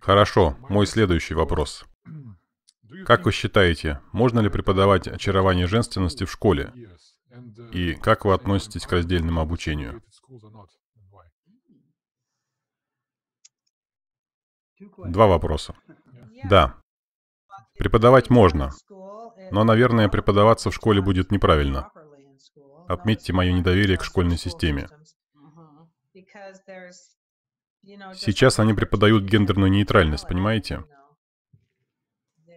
Хорошо, мой следующий вопрос. Как вы считаете, можно ли преподавать очарование женственности в школе? И как вы относитесь к раздельному обучению? Два вопроса. Да. Преподавать можно, но, наверное, преподаваться в школе будет неправильно. Отметьте мое недоверие к школьной системе. Сейчас они преподают гендерную нейтральность, понимаете?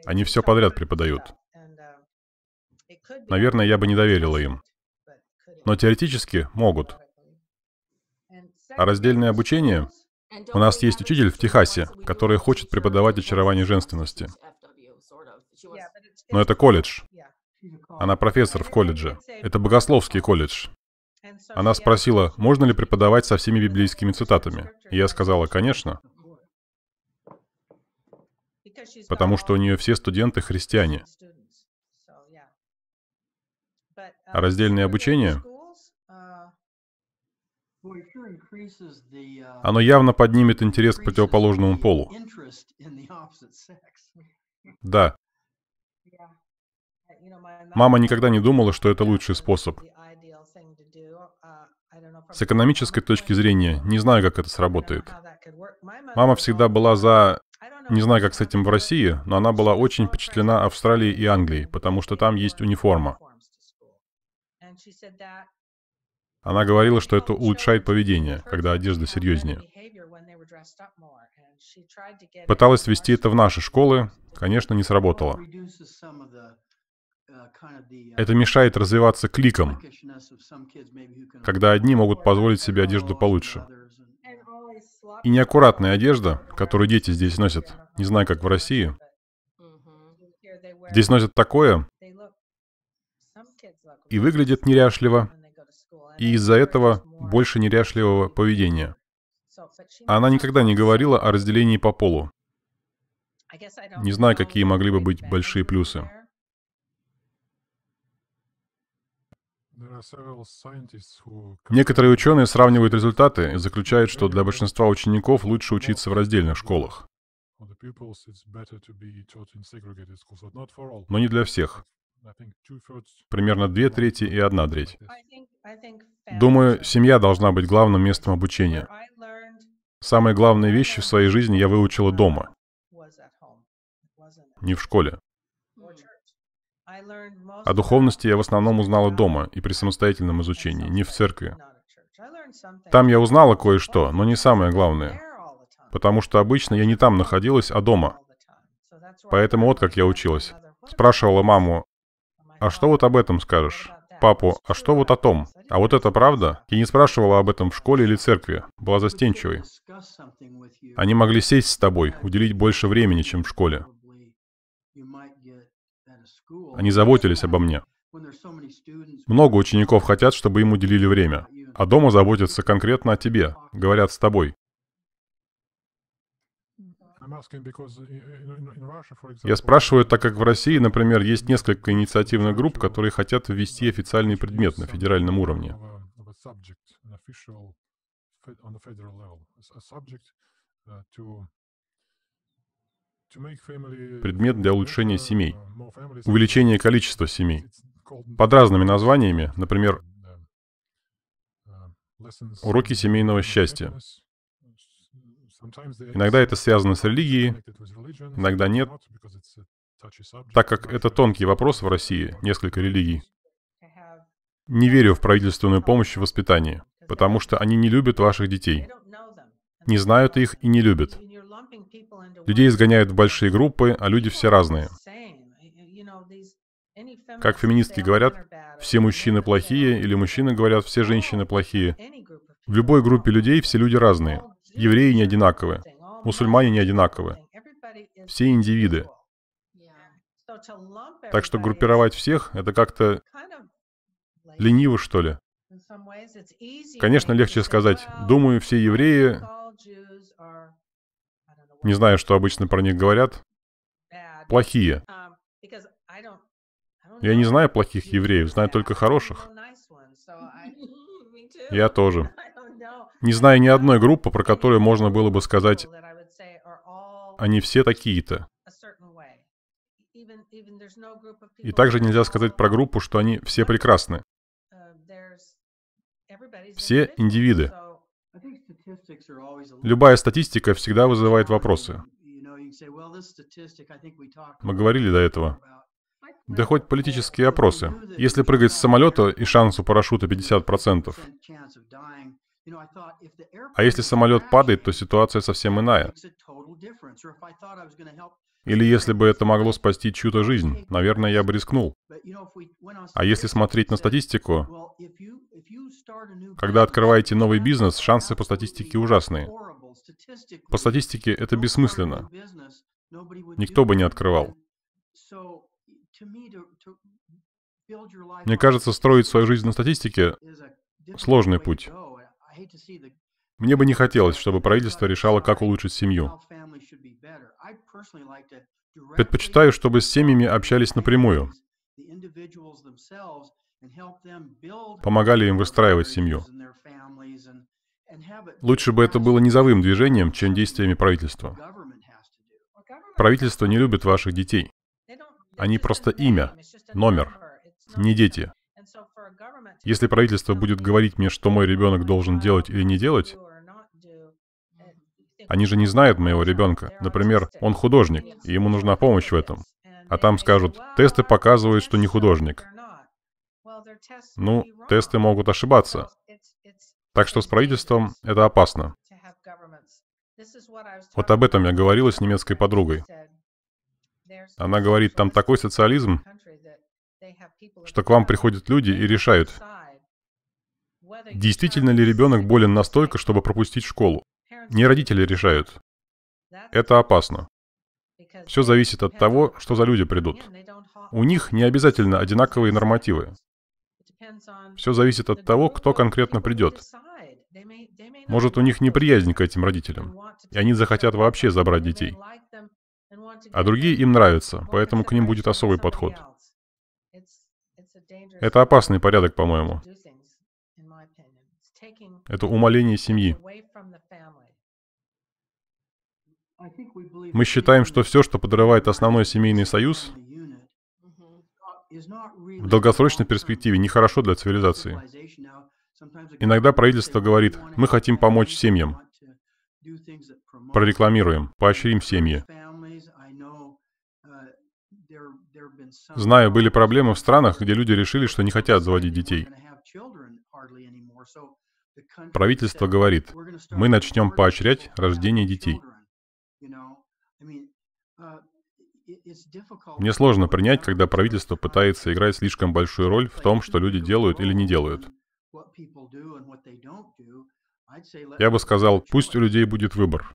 Они все подряд преподают. Наверное, я бы не доверила им. Но теоретически могут. А раздельное обучение? У нас есть учитель в Техасе, который хочет преподавать очарование женственности. Но это колледж. Она профессор в колледже. Это богословский колледж. Она спросила, можно ли преподавать со всеми библейскими цитатами. И я сказала, конечно. Потому что у нее все студенты христиане. А раздельное обучение? Оно явно поднимет интерес к противоположному полу. Да. Мама никогда не думала, что это лучший способ. С экономической точки зрения, не знаю, как это сработает. Мама всегда была за... Не знаю, как с этим в России, но она была очень впечатлена Австралией и Англией, потому что там есть униформа. Она говорила, что это улучшает поведение, когда одежда серьезнее. Пыталась ввести это в наши школы, конечно, не сработало. Это мешает развиваться кликам, когда одни могут позволить себе одежду получше. И неаккуратная одежда, которую дети здесь носят, не знаю, как в России, здесь носят такое, и выглядит неряшливо, и из-за этого больше неряшливого поведения. Она никогда не говорила о разделении по полу. Не знаю, какие могли бы быть большие плюсы. Некоторые ученые сравнивают результаты и заключают, что для большинства учеников лучше учиться в раздельных школах. Но не для всех. Примерно 2/3 и 1/3. Думаю, семья должна быть главным местом обучения. Самые главные вещи в своей жизни я выучила дома, не в школе. О духовности я в основном узнала дома и при самостоятельном изучении, не в церкви. Там я узнала кое-что, но не самое главное, потому что обычно я не там находилась, а дома. Поэтому вот как я училась. Спрашивала маму, а что вот об этом скажешь? Папу, а что вот о том? А вот это правда? Я не спрашивала об этом в школе или церкви, была застенчивой. Они могли сесть с тобой, уделить больше времени, чем в школе. Они заботились обо мне. Много учеников хотят, чтобы им уделили время, а дома заботятся конкретно о тебе, говорят с тобой. Я спрашиваю, так как в России, например, есть несколько инициативных групп, которые хотят ввести официальный предмет на федеральном уровне. Предмет для улучшения семей, увеличение количества семей. Под разными названиями, например, уроки семейного счастья. Иногда это связано с религией, иногда нет, так как это тонкий вопрос в России, несколько религий. Не верю в правительственную помощь в воспитании, потому что они не любят ваших детей. Не знают их и не любят. Людей изгоняют в большие группы, а люди все разные. Как феминистки говорят, все мужчины плохие, или мужчины говорят, все женщины плохие. В любой группе людей все люди разные. Евреи не одинаковы, мусульмане не одинаковы. Все индивиды. Так что группировать всех — это как-то лениво, что ли. Конечно, легче сказать, думаю, все евреи... Не знаю, что обычно про них говорят. Плохие. Я не знаю плохих евреев, знаю только хороших. Я тоже. Не знаю ни одной группы, про которую можно было бы сказать, они все такие-то. И также нельзя сказать про группу, что они все прекрасны. Все индивиды. Любая статистика всегда вызывает вопросы. Мы говорили до этого. Да хоть политические опросы. Если прыгать с самолета и шанс у парашюта 50%, а если самолет падает, то ситуация совсем иная. Или если бы это могло спасти чью-то жизнь, наверное, я бы рискнул. А если смотреть на статистику, когда открываете новый бизнес, шансы по статистике ужасные. По статистике это бессмысленно. Никто бы не открывал. Мне кажется, строить свою жизнь на статистике — сложный путь. Мне бы не хотелось, чтобы правительство решало, как улучшить семью. Предпочитаю, чтобы с семьями общались напрямую, помогали им выстраивать семью. Лучше бы это было низовым движением, чем действиями правительства. Правительство не любит ваших детей. Они просто имя, номер, не дети. Если правительство будет говорить мне, что мой ребенок должен делать или не делать, они же не знают моего ребенка. Например, он художник, и ему нужна помощь в этом. А там скажут, тесты показывают, что не художник. Ну, тесты могут ошибаться. Так что с правительством это опасно. Вот об этом я говорила с немецкой подругой. Она говорит, там такой социализм, что к вам приходят люди и решают, действительно ли ребенок болен настолько, чтобы пропустить школу. Не родители решают. Это опасно. Все зависит от того, что за люди придут. У них не обязательно одинаковые нормативы. Все зависит от того, кто конкретно придет. Может, у них неприязнь к этим родителям, и они захотят вообще забрать детей. А другие им нравятся, поэтому к ним будет особый подход. Это опасный порядок, по-моему. Это умаление семьи. Мы считаем, что все, что подрывает основной семейный союз, в долгосрочной перспективе нехорошо для цивилизации. Иногда правительство говорит, мы хотим помочь семьям, прорекламируем, поощрим семьи. Знаю, были проблемы в странах, где люди решили, что не хотят заводить детей. Правительство говорит, мы начнем поощрять рождение детей. Мне сложно принять, когда правительство пытается играть слишком большую роль в том, что люди делают или не делают. Я бы сказал, пусть у людей будет выбор.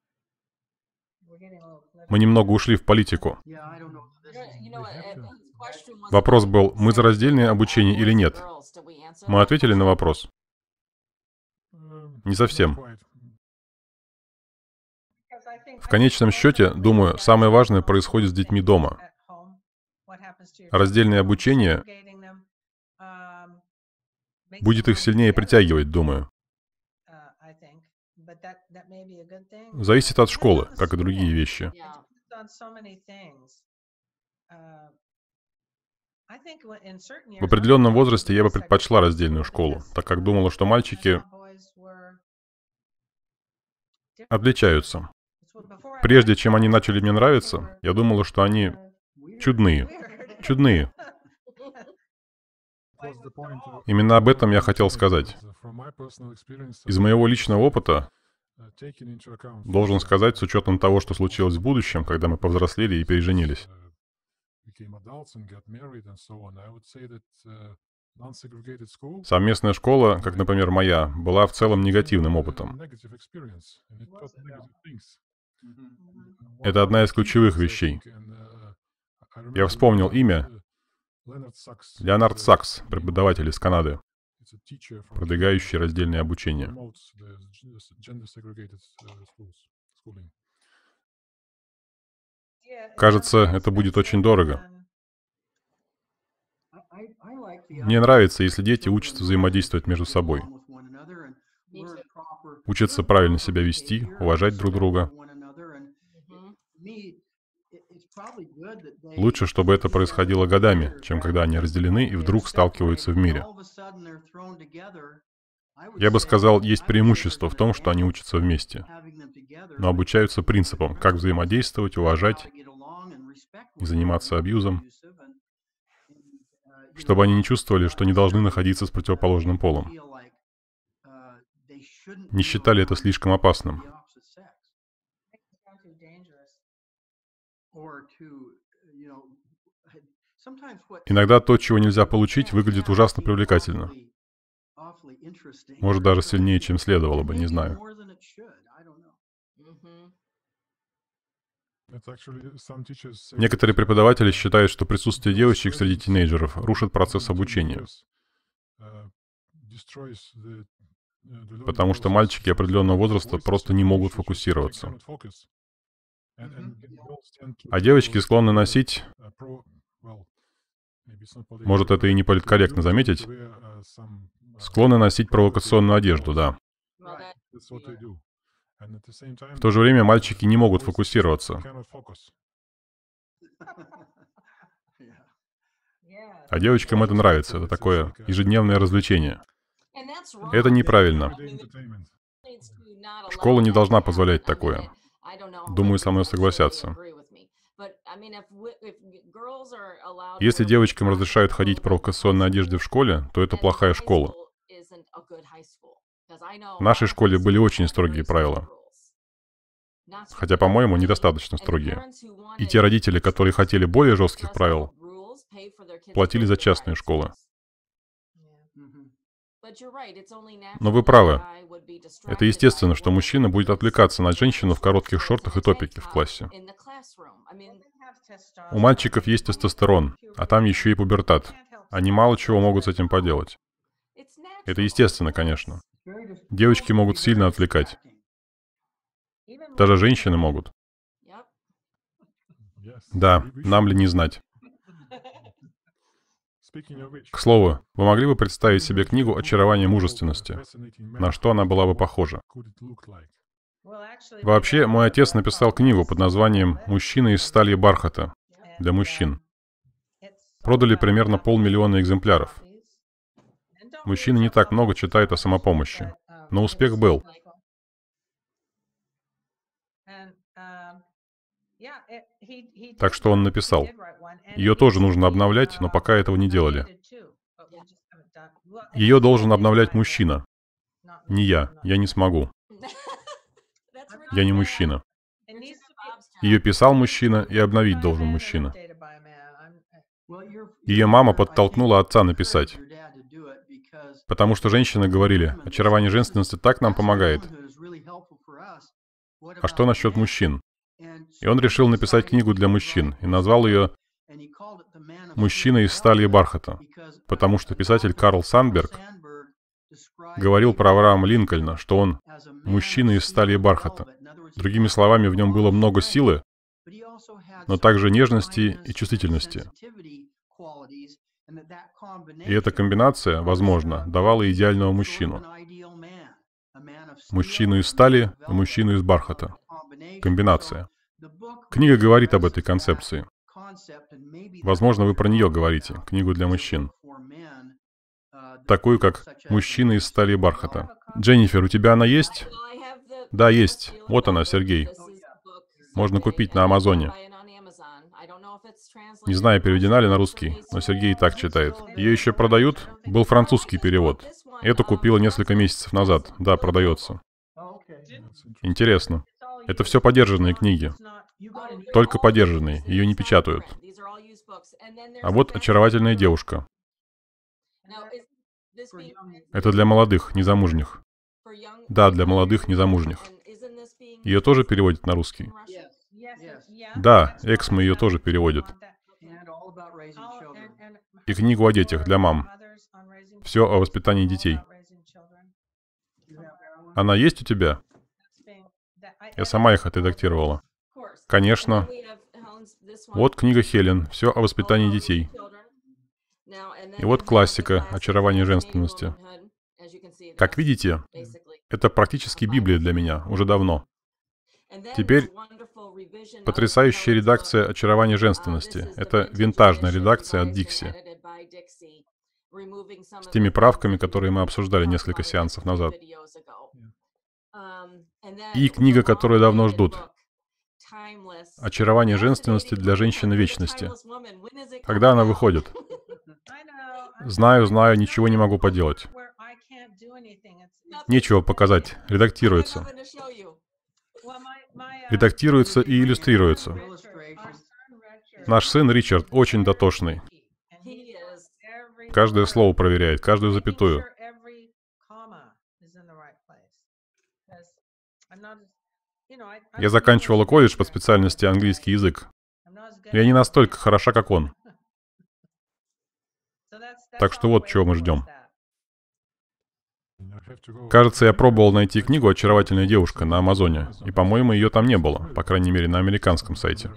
Мы немного ушли в политику. Вопрос был, мы за раздельное обучение или нет? Мы ответили на вопрос. Не совсем. В конечном счете, думаю, самое важное происходит с детьми дома. Раздельное обучение будет их сильнее притягивать, думаю. Зависит от школы, как и другие вещи. В определенном возрасте я бы предпочла раздельную школу, так как думала, что мальчики отличаются. Прежде чем они начали мне нравиться, я думала, что они чудные. Чудные. Именно об этом я хотел сказать. Из моего личного опыта, должен сказать, с учетом того, что случилось в будущем, когда мы повзрослели и переженились, совместная школа, как, например, моя, была в целом негативным опытом. Это одна из ключевых вещей. Я вспомнил имя. Леонард Сакс, преподаватель из Канады, продвигающий раздельное обучение. Кажется, это будет очень дорого. Мне нравится, если дети учатся взаимодействовать между собой, учатся правильно себя вести, уважать друг друга. Лучше, чтобы это происходило годами, чем когда они разделены и вдруг сталкиваются в мире. Я бы сказал, есть преимущество в том, что они учатся вместе, но обучаются принципам, как взаимодействовать, уважать и заниматься абьюзом, чтобы они не чувствовали, что не должны находиться с противоположным полом, не считали это слишком опасным. Иногда то, чего нельзя получить, выглядит ужасно привлекательно. Может, даже сильнее, чем следовало бы, не знаю. Некоторые преподаватели считают, что присутствие девочек среди тинейджеров рушит процесс обучения, потому что мальчики определенного возраста просто не могут фокусироваться. А девочки склонны носить, может, это и не политкорректно заметить, склонны носить провокационную одежду, да. В то же время мальчики не могут фокусироваться. А девочкам это нравится, это такое ежедневное развлечение. Это неправильно. Школа не должна позволять такое. Думаю, со мной согласятся. Если девочкам разрешают ходить в провокационной одежде в школе, то это плохая школа. В нашей школе были очень строгие правила. Хотя, по-моему, недостаточно строгие. И те родители, которые хотели более жестких правил, платили за частные школы. Но вы правы. Это естественно, что мужчина будет отвлекаться на женщину в коротких шортах и топике в классе. У мальчиков есть тестостерон, а там еще и пубертат. Они мало чего могут с этим поделать. Это естественно, конечно. Девочки могут сильно отвлекать. Даже женщины могут. Да, нам ли не знать. К слову, вы могли бы представить себе книгу «Очарование мужественности»? На что она была бы похожа? Вообще, мой отец написал книгу под названием «Мужчина из стали и бархата» для мужчин. Продали примерно 500 000 экземпляров. Мужчины не так много читают о самопомощи, но успех был. Так что он написал. Ее тоже нужно обновлять, но пока этого не делали. Ее должен обновлять мужчина. Не я. Я не смогу. Я не мужчина. Ее писал мужчина, и обновить должен мужчина. Ее мама подтолкнула отца написать. Потому что женщины говорили, очарование женственности так нам помогает. А что насчет мужчин? И он решил написать книгу для мужчин и назвал ее «Мужчина из стали и бархата», потому что писатель Карл Сандберг говорил про Авраама Линкольна, что он «мужчина из стали и бархата». Другими словами, в нем было много силы, но также нежности и чувствительности. И эта комбинация, возможно, давала идеального мужчину. Мужчину из стали и мужчину из бархата. Комбинация. Книга говорит об этой концепции. Возможно, вы про нее говорите, книгу для мужчин. Такую, как «Мужчина из стали и бархата». Дженнифер, у тебя она есть? Да, есть. Вот она, Сергей. Можно купить на Амазоне. Не знаю, переведена ли на русский, но Сергей и так читает. Ее еще продают? Был французский перевод. Эту купила несколько месяцев назад. Да, продается. Интересно. Это все подержанные книги. Только подержанные, ее не печатают. А вот «Очаровательная девушка». Это для молодых, незамужних. Да, для молодых, незамужних. Ее тоже переводят на русский? Да, Эксмо ее тоже переводит. И книгу о детях для мам. Все о воспитании детей. Она есть у тебя? Я сама их отредактировала. Конечно. Вот книга Хелен, все о воспитании детей. И вот классика «Очарование женственности». Как видите, это практически Библия для меня уже давно. Теперь потрясающая редакция «Очарование женственности». Это винтажная редакция от Dixie. С теми правками, которые мы обсуждали несколько сеансов назад. И книга, которую давно ждут. «Очарование женственности для женщины вечности». Когда она выходит? Знаю, знаю, ничего не могу поделать. Нечего показать. Редактируется. Редактируется и иллюстрируется. Наш сын Ричард очень дотошный. Каждое слово проверяет, каждую запятую. Я заканчивала колледж по специальности английский язык. Я не настолько хороша, как он. Так что вот чего мы ждем. Кажется, я пробовал найти книгу «Очаровательная девушка» на Амазоне, и, по-моему, ее там не было, по крайней мере, на американском сайте.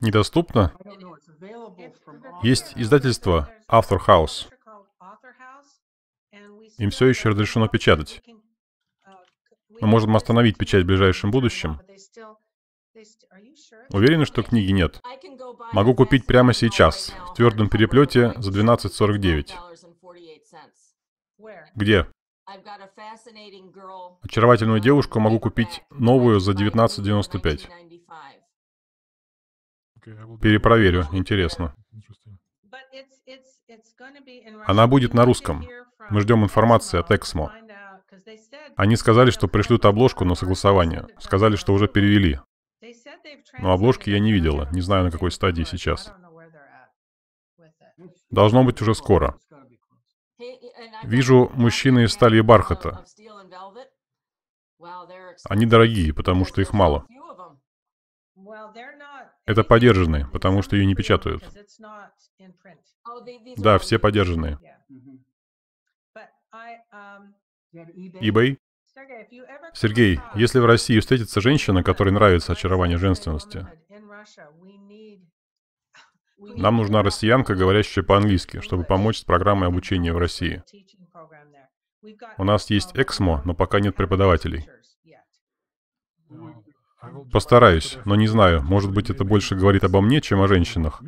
Недоступно? Есть издательство Author House. Им все еще разрешено печатать. Мы можем остановить печать в ближайшем будущем. Уверены, что книги нет? Могу купить прямо сейчас, в твердом переплете за $12.49. Где? Очаровательную девушку могу купить новую за $19.95. Перепроверю, интересно. Она будет на русском. Мы ждем информации от Эксмо. Они сказали, что пришлют обложку на согласование. Сказали, что уже перевели. Но обложки я не видела. Не знаю, на какой стадии сейчас. Должно быть уже скоро. Вижу мужчины из стали и бархата. Они дорогие, потому что их мало. Это подержанные, потому что ее не печатают. Да, все подержанные. eBay? Сергей, если в России встретится женщина, которой нравится «Очарование женственности», нам нужна россиянка, говорящая по-английски, чтобы помочь с программой обучения в России. У нас есть Эксмо, но пока нет преподавателей. Постараюсь, но не знаю, может быть, это больше говорит обо мне, чем о женщинах.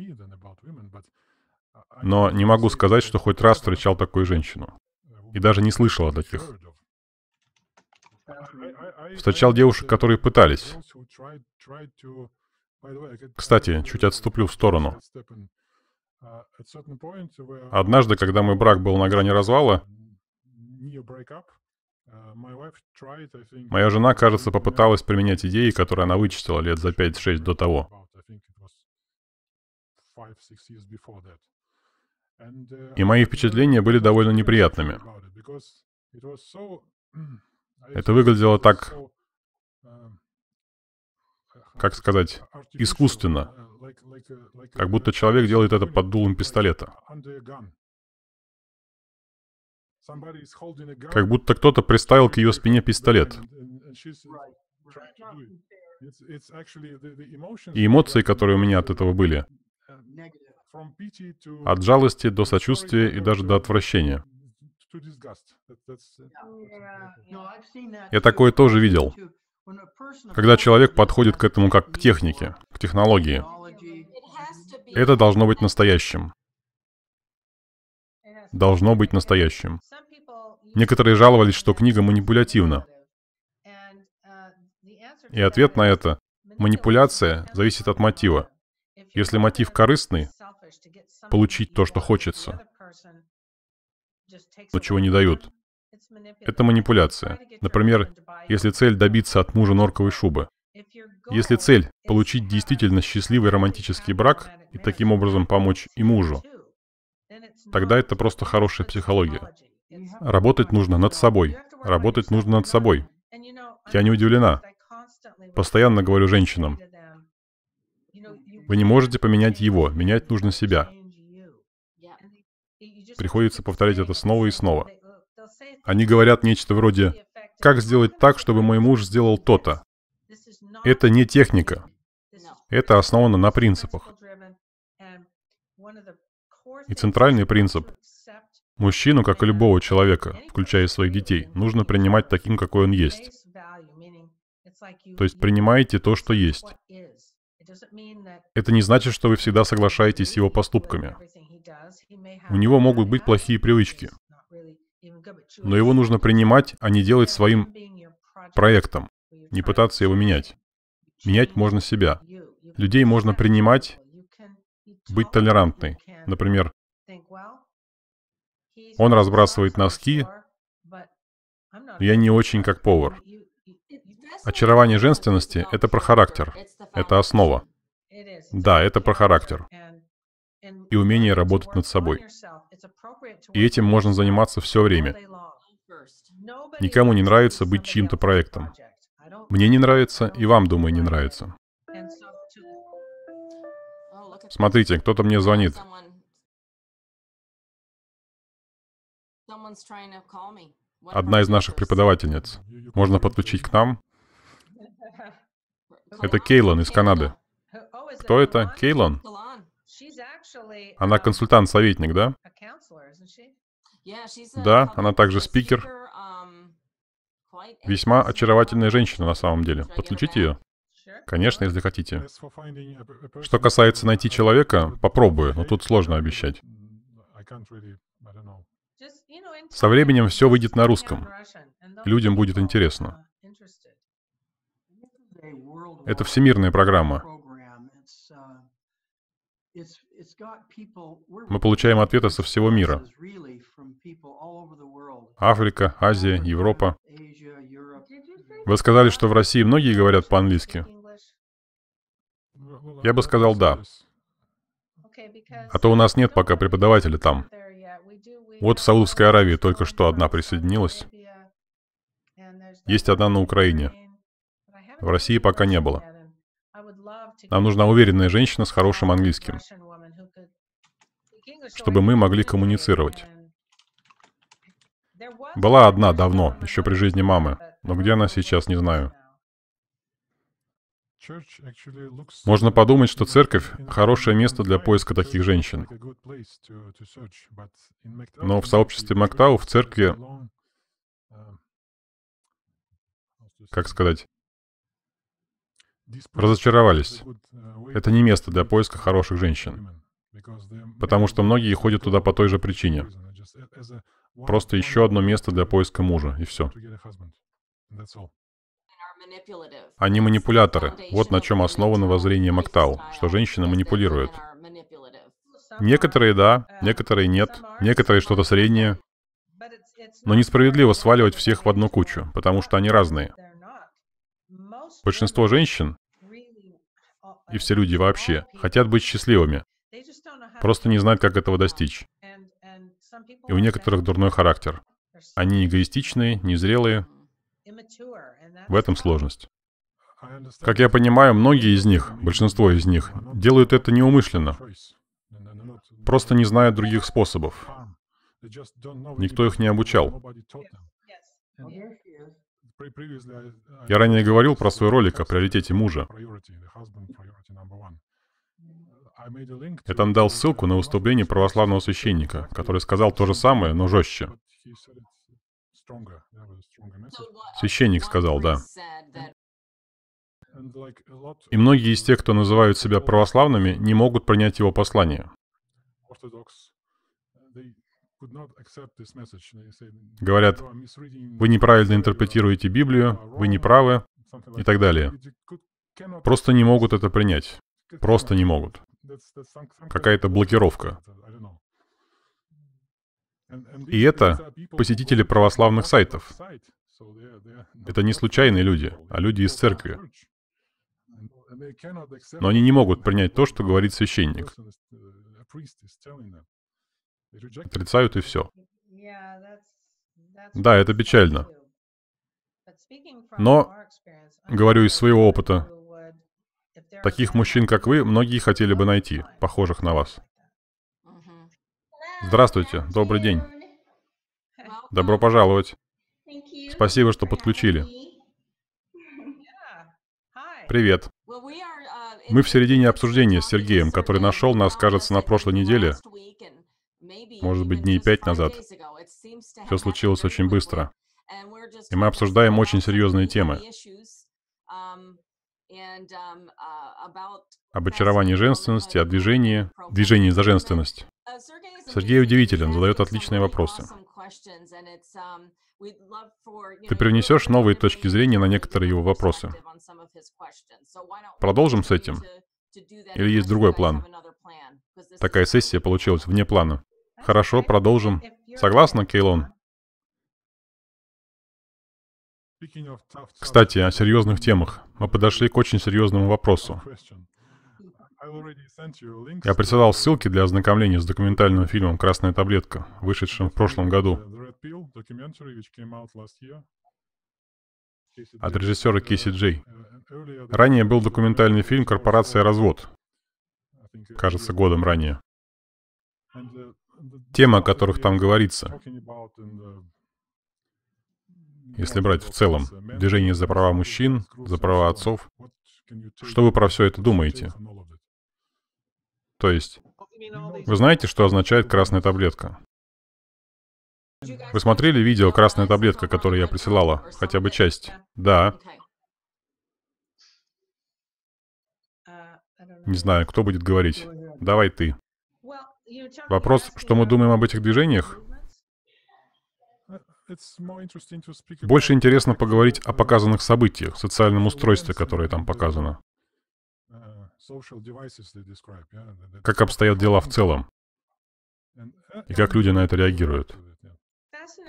Но не могу сказать, что хоть раз встречал такую женщину. И даже не слышал о таких. Встречал девушек, которые пытались. Кстати, чуть отступлю в сторону. Однажды, когда мой брак был на грани развала, моя жена, кажется, попыталась применять идеи, которые она вычислила лет за 5-6 до того. И мои впечатления были довольно неприятными. Это выглядело так, как сказать, искусственно, как будто человек делает это под дулом пистолета. Как будто кто-то приставил к ее спине пистолет. И эмоции, которые у меня от этого были, от жалости до сочувствия и даже до отвращения. Я такое тоже видел. Когда человек подходит к этому как к технике, к технологии, это должно быть настоящим. Должно быть настоящим. Некоторые жаловались, что книга манипулятивна. И ответ на это — манипуляция зависит от мотива. Если мотив корыстный, получить то, что хочется, но чего не дают. Это манипуляция. Например, если цель добиться от мужа норковой шубы. Если цель — получить действительно счастливый романтический брак и таким образом помочь и мужу, тогда это просто хорошая психология. Работать нужно над собой. Работать нужно над собой. Я не удивлена. Постоянно говорю женщинам. Вы не можете поменять его, менять нужно себя. Приходится повторять это снова и снова. Они говорят нечто вроде «Как сделать так, чтобы мой муж сделал то-то?» Это не техника. Это основано на принципах. И центральный принцип — мужчину, как и любого человека, включая своих детей, нужно принимать таким, какой он есть. То есть принимаете то, что есть. Это не значит, что вы всегда соглашаетесь с его поступками. У него могут быть плохие привычки, но его нужно принимать, а не делать своим проектом, не пытаться его менять. Менять можно себя. Людей можно принимать, быть толерантной. Например, он разбрасывает носки, я не очень как повар. Очарование женственности — это про характер, это основа. Да, это про характер и умение работать над собой. И этим можно заниматься все время. Никому не нравится быть чьим-то проектом. Мне не нравится, и вам, думаю, не нравится. Смотрите, кто-то мне звонит. Одна из наших преподавательниц. Можно подключить к нам? Это Кейлан из Канады. Кто это? Кейлан? Она консультант, советник, да? Да, она также спикер. Весьма очаровательная женщина на самом деле. Подключите ее? Конечно, если хотите. Что касается найти человека, попробую, но тут сложно обещать. Со временем все выйдет на русском. Людям будет интересно. Это всемирная программа. Мы получаем ответы со всего мира. Африка, Азия, Европа. Вы сказали, что в России многие говорят по-английски? Я бы сказал да. А то у нас нет пока преподавателя там. Вот в Саудовской Аравии только что одна присоединилась. Есть одна на Украине. В России пока не было. Нам нужна уверенная женщина с хорошим английским, чтобы мы могли коммуницировать. Была одна давно, еще при жизни мамы, но где она сейчас, не знаю. Можно подумать, что церковь — хорошее место для поиска таких женщин. Но в сообществе Мактау, в церкви, как сказать, разочаровались. Это не место для поиска хороших женщин, потому что многие ходят туда по той же причине. Просто еще одно место для поиска мужа, и все. Они манипуляторы. Вот на чем основано воззрение Мактау, что женщины манипулируют. Некоторые да, некоторые нет, некоторые что-то среднее. Но несправедливо сваливать всех в одну кучу, потому что они разные. Большинство женщин, и все люди вообще, хотят быть счастливыми, просто не знают, как этого достичь. И у некоторых дурной характер. Они эгоистичные, незрелые. В этом сложность. Как я понимаю, многие из них, большинство из них, делают это неумышленно. Просто не знают других способов. Никто их не обучал. Я ранее говорил про свой ролик о приоритете мужа. Я там дал ссылку на выступление православного священника, который сказал то же самое, но жестче. Священник сказал, да. И многие из тех, кто называют себя православными, не могут принять его послание. Говорят, вы неправильно интерпретируете Библию, вы не правы и так далее. Просто не могут это принять. Просто не могут. Какая-то блокировка. И это посетители православных сайтов. Это не случайные люди, а люди из церкви. Но они не могут принять то, что говорит священник. Отрицают и все. Да, это печально. Но, говорю из своего опыта, таких мужчин, как вы, многие хотели бы найти, похожих на вас. Здравствуйте, добрый день. Добро пожаловать. Спасибо, что подключили. Привет. Мы в середине обсуждения с Сергеем, который нашел нас, кажется, на прошлой неделе, может быть, дней 5 назад. Все случилось очень быстро. И мы обсуждаем очень серьезные темы. Об очаровании женственности, о движении за женственность. Сергей удивителен, задает отличные вопросы. Ты привнесешь новые точки зрения на некоторые его вопросы. Продолжим с этим? Или есть другой план? Такая сессия получилась вне плана. Хорошо, продолжим. Согласна, Кейлон? Кстати, о серьезных темах. Мы подошли к очень серьезному вопросу. Я присылал ссылки для ознакомления с документальным фильмом «Красная таблетка», вышедшим в прошлом году, от режиссера Кейси Джей. Ранее был документальный фильм «Корпорация Развод», кажется, годом ранее. Темы, о которых там говорится, если брать в целом, движение за права мужчин, за права отцов. Что вы про все это думаете? То есть, вы знаете, что означает «красная таблетка»? Вы смотрели видео «Красная таблетка», которое я присылала? Хотя бы часть? Да. Не знаю, кто будет говорить. Давай ты. Вопрос, что мы думаем об этих движениях? Больше интересно поговорить о показанных событиях, социальном устройстве, которое там показано. Как обстоят дела в целом? И как люди на это реагируют?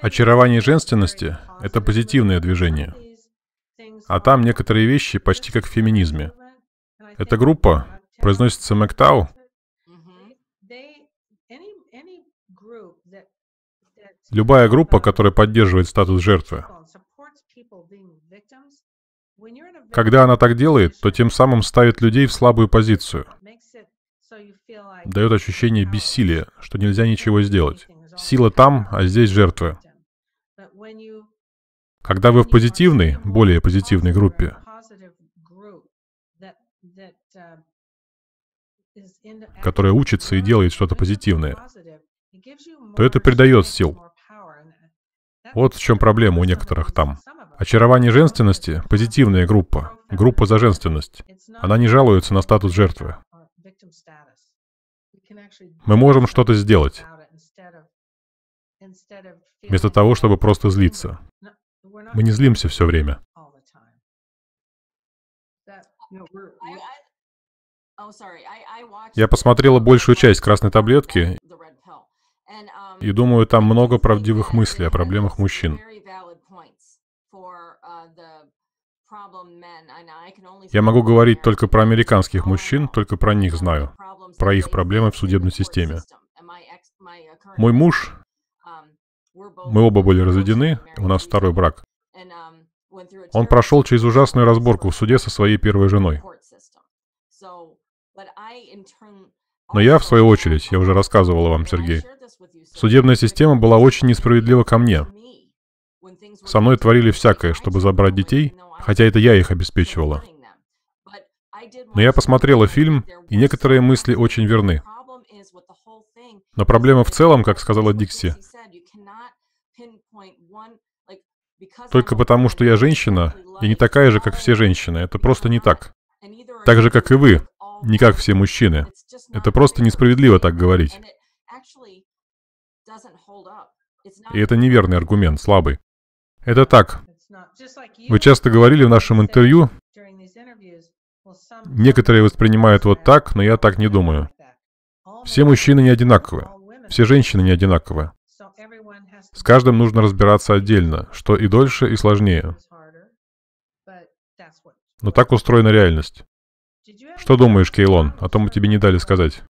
Очарование женственности — это позитивное движение. А там некоторые вещи почти как в феминизме. Эта группа, произносится Мэктау, любая группа, которая поддерживает статус жертвы, когда она так делает, то тем самым ставит людей в слабую позицию, дает ощущение бессилия, что нельзя ничего сделать. Сила там, а здесь жертвы. Когда вы в позитивной, более позитивной группе, которая учится и делает что-то позитивное, то это придает сил. Вот в чем проблема у некоторых там. Очарование женственности — позитивная группа, группа за женственность. Она не жалуется на статус жертвы. Мы можем что-то сделать, вместо того, чтобы просто злиться. Мы не злимся все время. Я посмотрела большую часть «Красной таблетки», и думаю, там много правдивых мыслей о проблемах мужчин. Я могу говорить только про американских мужчин, только про них знаю, про их проблемы в судебной системе. Мой муж, мы оба были разведены, у нас второй брак, он прошел через ужасную разборку в суде со своей первой женой. Но я, в свою очередь, я уже рассказывала вам, Сергей, судебная система была очень несправедлива ко мне. Со мной творили всякое, чтобы забрать детей, хотя это я их обеспечивала. Но я посмотрела фильм, и некоторые мысли очень верны. Но проблема в целом, как сказала Дикси, только потому, что я женщина, и не такая же, как все женщины, это просто не так. Так же, как и вы, не как все мужчины. Это просто несправедливо так говорить. И это неверный аргумент, слабый. Это так. Вы часто говорили в нашем интервью, некоторые воспринимают вот так, но я так не думаю. Все мужчины не одинаковы, все женщины не одинаковы. С каждым нужно разбираться отдельно, что и дольше, и сложнее. Но так устроена реальность. Что думаешь, Кейлон? О том тебе не дали сказать.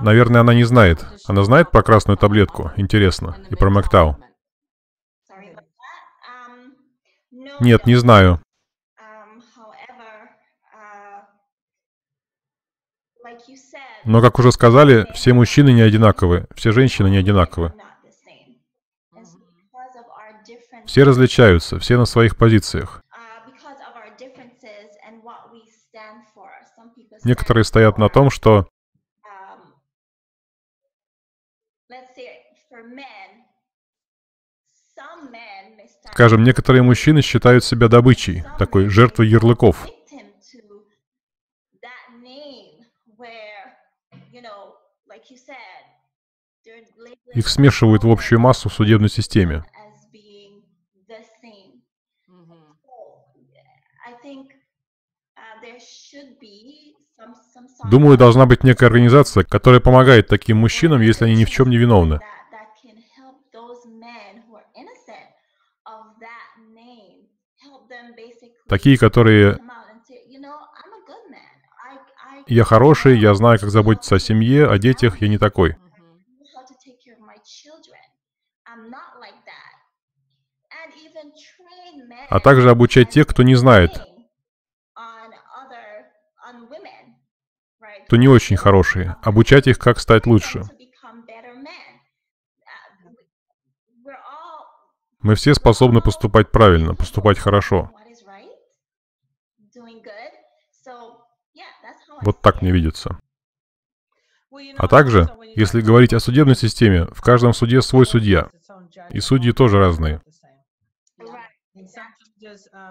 Наверное, она не знает. Она знает про «Красную таблетку», интересно, и про Мэктау. Нет, не знаю. Но, как уже сказали, все мужчины не одинаковы, все женщины не одинаковы. Все различаются, все на своих позициях. Некоторые стоят на том, что Скажем, некоторые мужчины считают себя добычей, такой жертвой ярлыков. Их смешивают в общую массу в судебной системе. Думаю, должна быть некая организация, которая помогает таким мужчинам, если они ни в чем не виновны. Такие, которые... Я хороший, я знаю, как заботиться о семье, о детях, я не такой. А также обучать тех, кто не знает, кто не очень хорошие, обучать их, как стать лучше. Мы все способны поступать правильно, поступать хорошо. Вот так мне видится. А также, если говорить о судебной системе, в каждом суде свой судья. И судьи тоже разные.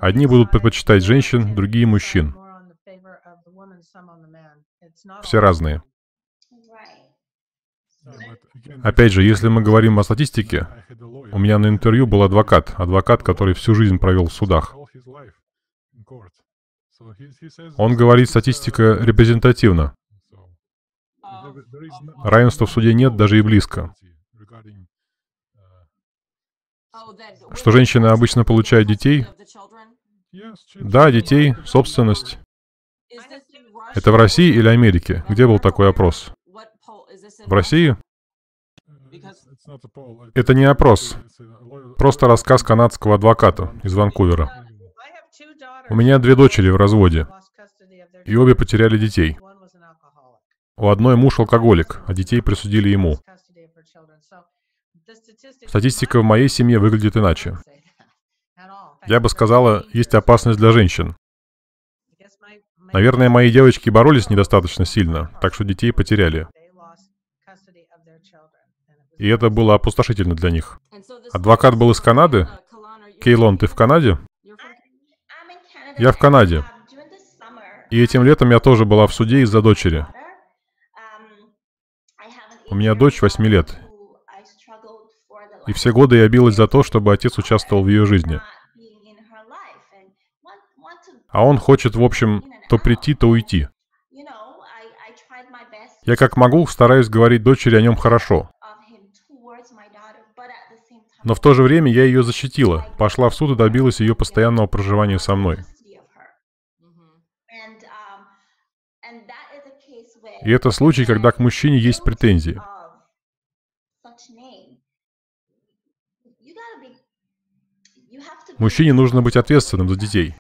Одни будут предпочитать женщин, другие — мужчин. Все разные. Опять же, если мы говорим о статистике, у меня на интервью был адвокат, который всю жизнь провел в судах. Он говорит, статистика репрезентативна. Равенства в суде нет даже и близко. Что женщины обычно получают детей? Да, детей, собственность. Это в России или Америке? Где был такой опрос? В России? Это не опрос. Просто рассказ канадского адвоката из Ванкувера. У меня две дочери в разводе, и обе потеряли детей. У одной муж алкоголик, а детей присудили ему. Статистика в моей семье выглядит иначе. Я бы сказала, есть опасность для женщин. Наверное, мои девочки боролись недостаточно сильно, так что детей потеряли. И это было опустошительно для них. Адвокат был из Канады. Кейлон, ты в Канаде? Я в Канаде. И этим летом я тоже была в суде из-за дочери. У меня дочь 8 лет. И все годы я билась за то, чтобы отец участвовал в ее жизни. А он хочет, в общем, то прийти, то уйти. Я как могу стараюсь говорить дочери о нем хорошо. Но в то же время я ее защитила, пошла в суд и добилась ее постоянного проживания со мной. И это случай, когда к мужчине есть претензии. Мужчине нужно быть ответственным за детей.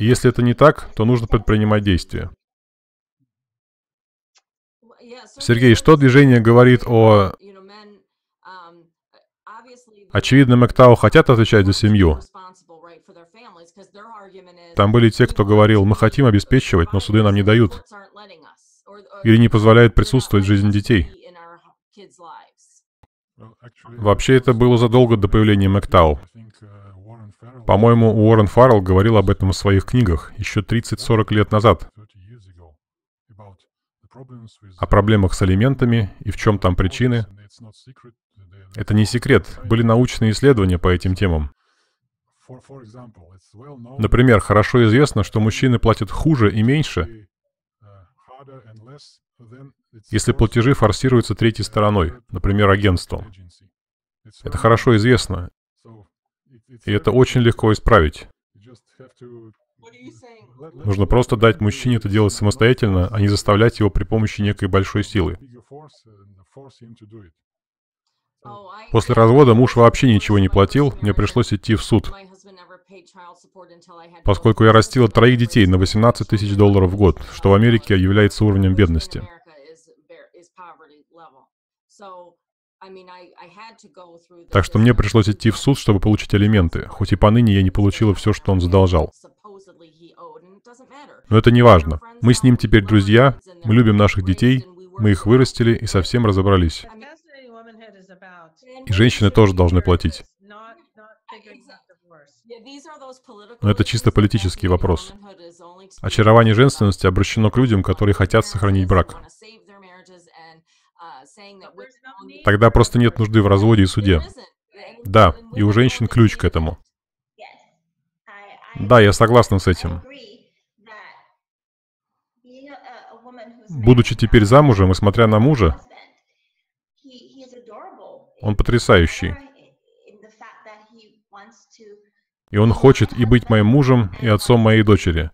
И если это не так, то нужно предпринимать действия. Сергей, что движение говорит о... Очевидно, МэкТау хотят отвечать за семью. Там были те, кто говорил, мы хотим обеспечивать, но суды нам не дают. Или не позволяют присутствовать в жизни детей. Вообще, это было задолго до появления МэкТау. По-моему, Уоррен Фаррелл говорил об этом в своих книгах еще 30-40 лет назад. О проблемах с алиментами и в чем там причины. Это не секрет. Были научные исследования по этим темам. Например, хорошо известно, что мужчины платят хуже и меньше, если платежи форсируются третьей стороной, например, агентством. Это хорошо известно. И это очень легко исправить. Нужно просто дать мужчине это делать самостоятельно, а не заставлять его при помощи некой большой силы. После развода муж вообще ничего не платил, мне пришлось идти в суд, поскольку я растила 3 детей на $18 000 в год, что в Америке является уровнем бедности. Так что мне пришлось идти в суд, чтобы получить алименты, хоть и поныне я не получила все, что он задолжал. Но это не важно. Мы с ним теперь друзья, мы любим наших детей, мы их вырастили и совсем разобрались. И женщины тоже должны платить. Но это чисто политический вопрос. Очарование женственности обращено к людям, которые хотят сохранить брак. Тогда просто нет нужды в разводе и суде. Да, и у женщин ключ к этому. Да, я согласна с этим. Будучи теперь замужем и смотря на мужа, он потрясающий. И он хочет и быть моим мужем, и отцом моей дочери.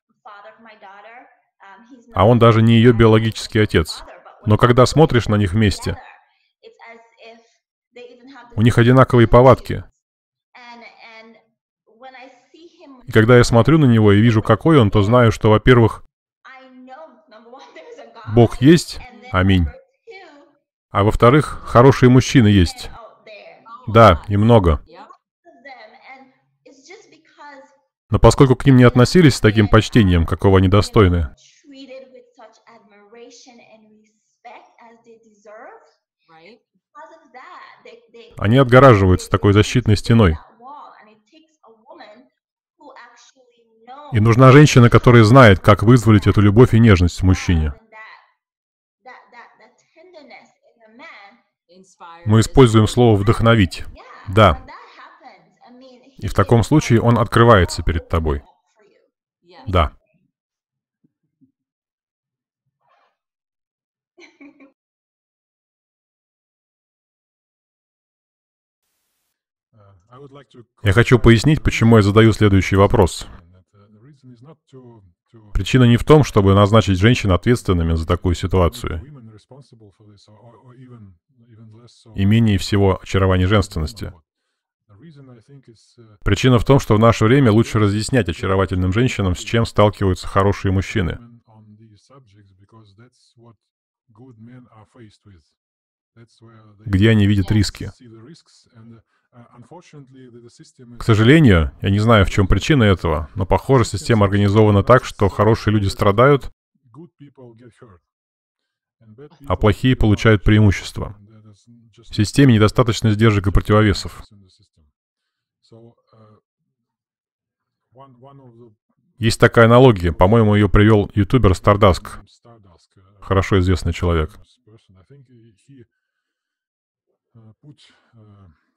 А он даже не ее биологический отец. Но когда смотришь на них вместе, у них одинаковые повадки. И когда я смотрю на него и вижу, какой он, то знаю, что, во-первых, Бог есть, аминь. А во-вторых, хорошие мужчины есть. Да, и много. Но поскольку к ним не относились с таким почтением, какого они достойны, они отгораживаются такой защитной стеной. И нужна женщина, которая знает, как вызволить эту любовь и нежность в мужчине. Мы используем слово «вдохновить». Да. И в таком случае он открывается перед тобой. Да. Я хочу пояснить, почему я задаю следующий вопрос. Причина не в том, чтобы назначить женщин ответственными за такую ситуацию. И менее всего очарование женственности. Причина в том, что в наше время лучше разъяснять очаровательным женщинам, с чем сталкиваются хорошие мужчины. Где они видят риски. К сожалению, я не знаю, в чем причина этого, но, похоже, система организована так, что хорошие люди страдают, а плохие получают преимущество. В системе недостаточно сдержек и противовесов. Есть такая аналогия, по-моему, ее привел ютубер Stardust, хорошо известный человек.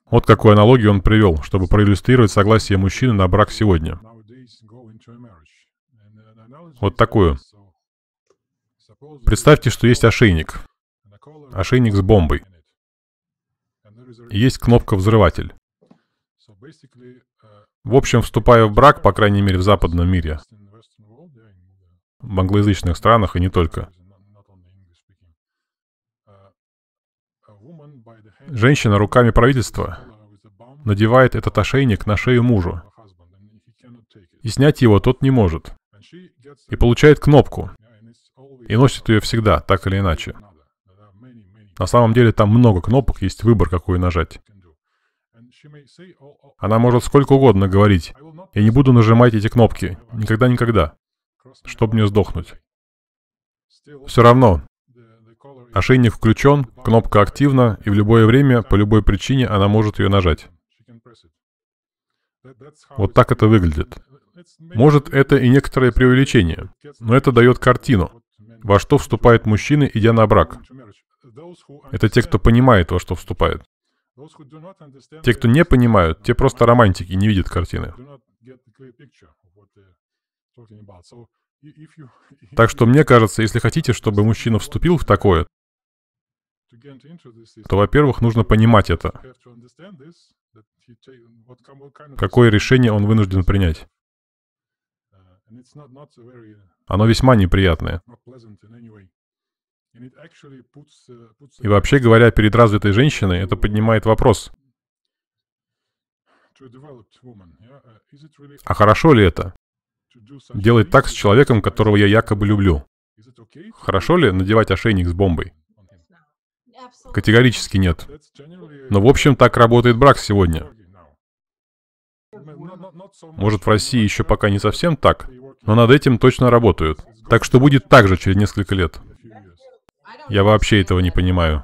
Вот какую аналогию он привел, чтобы проиллюстрировать согласие мужчины на брак сегодня. Вот такую. Представьте, что есть ошейник. Ошейник с бомбой. И есть кнопка-взрыватель. В общем, вступая в брак, по крайней мере в западном мире, в англоязычных странах и не только, женщина руками правительства надевает этот ошейник на шею мужу, и снять его тот не может, и получает кнопку, и носит ее всегда, так или иначе. На самом деле там много кнопок, есть выбор, какую нажать. Она может сколько угодно говорить, я не буду нажимать эти кнопки, никогда-никогда, чтобы не сдохнуть. Все равно, ошейник включен, кнопка активна, и в любое время, по любой причине она может ее нажать. Вот так это выглядит. Может, это и некоторое преувеличение, но это дает картину, во что вступают мужчины, идя на брак. Это те, кто понимает, во что вступает. Те, кто не понимают, те просто романтики, не видят картины. Так что мне кажется, если хотите, чтобы мужчина вступил в такое, то, во-первых, нужно понимать это. Какое решение он вынужден принять. Оно весьма неприятное. И вообще говоря, перед развитой женщиной это поднимает вопрос. А хорошо ли это? Делать так с человеком, которого я якобы люблю. Хорошо ли надевать ошейник с бомбой? Категорически нет. Но в общем так работает брак сегодня. Может, в России еще пока не совсем так, но над этим точно работают. Так что будет так же через несколько лет. Я вообще этого не понимаю.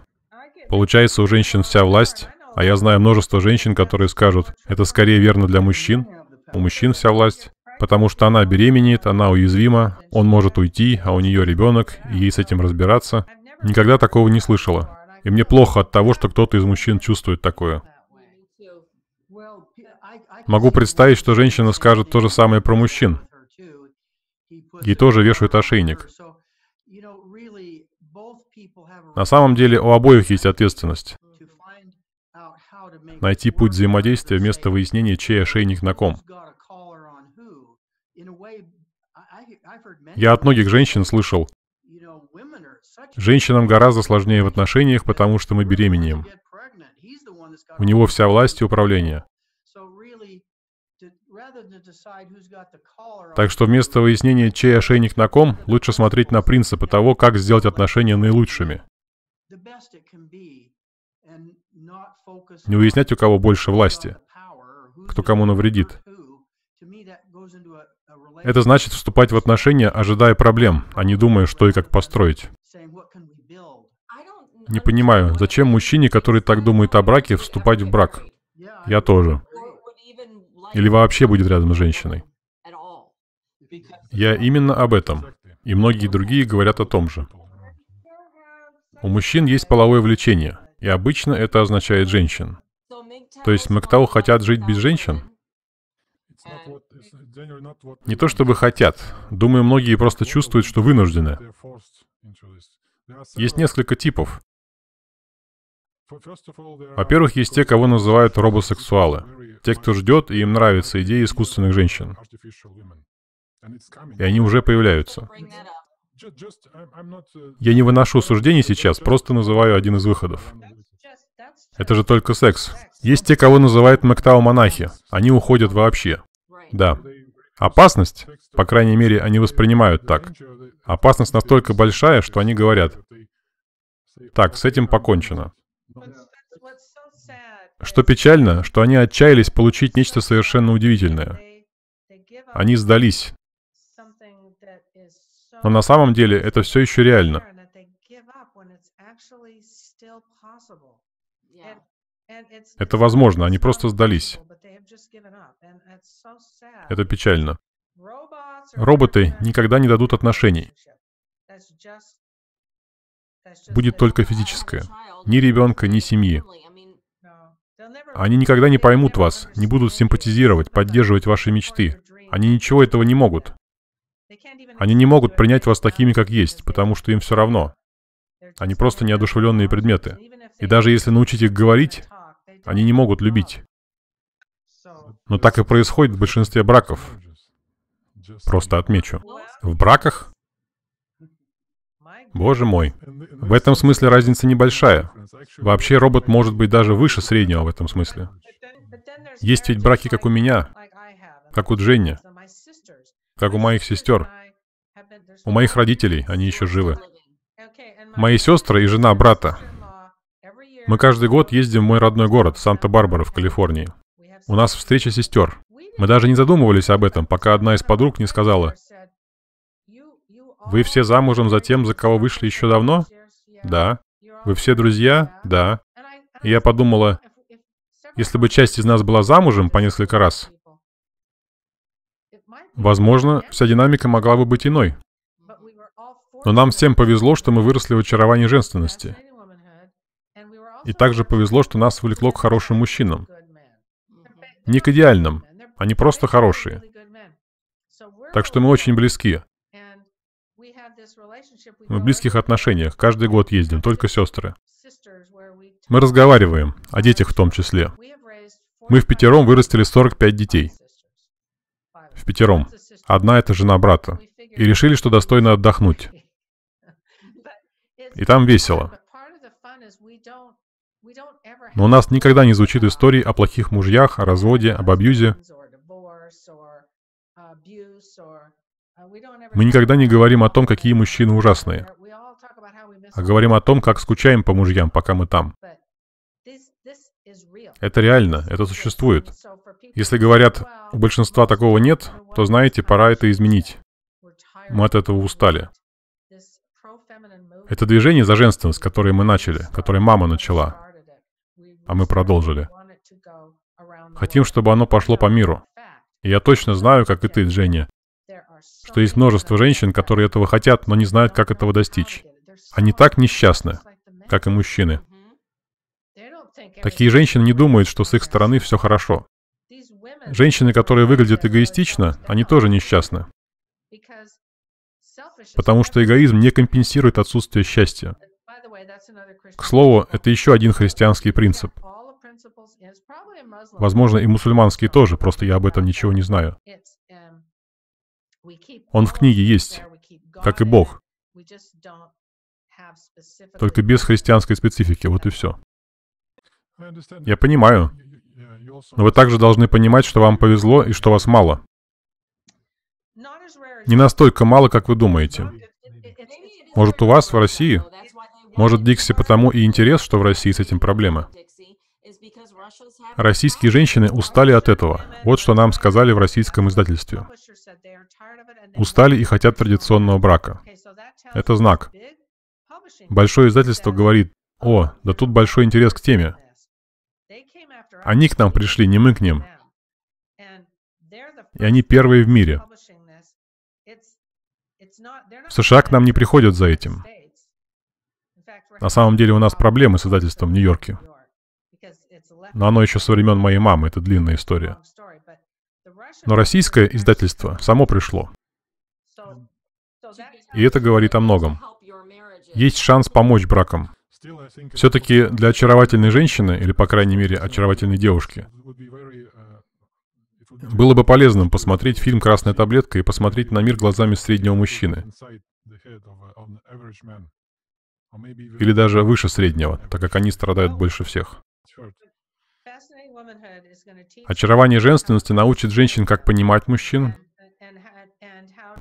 Получается, у женщин вся власть, А я знаю множество женщин, которые скажут, это скорее верно для мужчин. У мужчин вся власть. Потому что она беременеет, она уязвима, он может уйти, а у нее ребенок, и ей с этим разбираться. Никогда такого не слышала. И мне плохо от того, что кто-то из мужчин чувствует такое. Могу представить, что женщина скажет то же самое про мужчин. Ей тоже вешают ошейник. На самом деле у обоих есть ответственность. Найти путь взаимодействия вместо выяснения, чей ошейник на ком. Я от многих женщин слышал, женщинам гораздо сложнее в отношениях, потому что мы беременеем. У него вся власть и управление. Так что вместо выяснения, чей ошейник на ком, лучше смотреть на принципы того, как сделать отношения наилучшими. Не выяснять, у кого больше власти, кто кому навредит. Это значит вступать в отношения, ожидая проблем, а не думая, что и как построить. Не понимаю, зачем мужчине, который так думает о браке, вступать в брак? Я тоже. Или вообще будет рядом с женщиной? Я именно об этом. И многие другие говорят о том же. У мужчин есть половое влечение, и обычно это означает женщин. То есть МGTOW хотят жить без женщин? Не то чтобы хотят. Думаю, многие просто чувствуют, что вынуждены. Есть несколько типов. Во-первых, есть те, кого называют робосексуалы. Те, кто ждет, и им нравится идея искусственных женщин. И они уже появляются. Я не выношу суждений сейчас, просто называю один из выходов. Это же только секс. Есть те, кого называют МGTOW-монахи. Они уходят вообще. Да. Опасность, по крайней мере, они воспринимают так. Опасность настолько большая, что они говорят, так, с этим покончено. Что печально, что они отчаялись получить нечто совершенно удивительное. Они сдались. Но на самом деле это все еще реально. Это возможно, они просто сдались. Это печально. Роботы никогда не дадут отношений. Будет только физическое. Ни ребенка, ни семьи. Они никогда не поймут вас, не будут симпатизировать, поддерживать ваши мечты. Они ничего этого не могут. Они не могут принять вас такими, как есть, потому что им все равно. Они просто неодушевленные предметы. И даже если научить их говорить, они не могут любить. Но так и происходит в большинстве браков. Просто отмечу. В браках? Боже мой. В этом смысле разница небольшая. Вообще робот может быть даже выше среднего в этом смысле. Есть ведь браки, как у меня, как у Дженни, как у моих сестер, у моих родителей, они еще живы. Мои сестры и жена брата. Мы каждый год ездим в мой родной город, Санта-Барбара, в Калифорнии. У нас встреча сестер. Мы даже не задумывались об этом, пока одна из подруг не сказала, «Вы все замужем за тем, за кого вышли еще давно?» «Да». «Вы все друзья?» «Да». И я подумала, если бы часть из нас была замужем по несколько раз, возможно, вся динамика могла бы быть иной. Но нам всем повезло, что мы выросли в очаровании женственности. И также повезло, что нас влекло к хорошим мужчинам. Не к идеальным, они просто хорошие. Так что мы очень близки. Мы в близких отношениях, каждый год ездим, только сестры. Мы разговариваем, о детях в том числе. Мы впятером вырастили 45 детей. Впятером. Одна — это жена брата. И решили, что достойно отдохнуть. И там весело. Но у нас никогда не звучит истории о плохих мужьях, о разводе, об абьюзе. Мы никогда не говорим о том, какие мужчины ужасные, а говорим о том, как скучаем по мужьям, пока мы там. Это реально, это существует. Если говорят, у большинства такого нет, то знаете, пора это изменить. Мы от этого устали. Это движение за женственность, которое мы начали, которое мама начала. А мы продолжили. Хотим, чтобы оно пошло по миру. И я точно знаю, как и ты, Дженни, что есть множество женщин, которые этого хотят, но не знают, как этого достичь. Они так несчастны, как и мужчины. Такие женщины не думают, что с их стороны все хорошо. Женщины, которые выглядят эгоистично, они тоже несчастны. Потому что эгоизм не компенсирует отсутствие счастья. К слову, это еще один христианский принцип. Возможно, и мусульманские тоже, просто я об этом ничего не знаю. Он в книге есть, как и Бог. Только без христианской специфики, вот и все. Я понимаю. Но вы также должны понимать, что вам повезло и что вас мало. Не настолько мало, как вы думаете. Может, у вас в России? Может, Дикси потому и интерес, что в России с этим проблемы. Российские женщины устали от этого. Вот что нам сказали в российском издательстве. Устали и хотят традиционного брака. Это знак. Большое издательство говорит: «О, да тут большой интерес к теме». Они к нам пришли, не мы к ним. И они первые в мире. В США к нам не приходят за этим. На самом деле у нас проблемы с издательством в Нью-Йорке. Но оно еще со времен моей мамы, это длинная история. Но российское издательство само пришло. И это говорит о многом. Есть шанс помочь бракам. Все-таки для очаровательной женщины, или, по крайней мере, очаровательной девушки, было бы полезным посмотреть фильм «Красная таблетка» и посмотреть на мир глазами среднего мужчины. Или даже выше среднего, так как они страдают больше всех. Очарование женственности научит женщин, как понимать мужчин,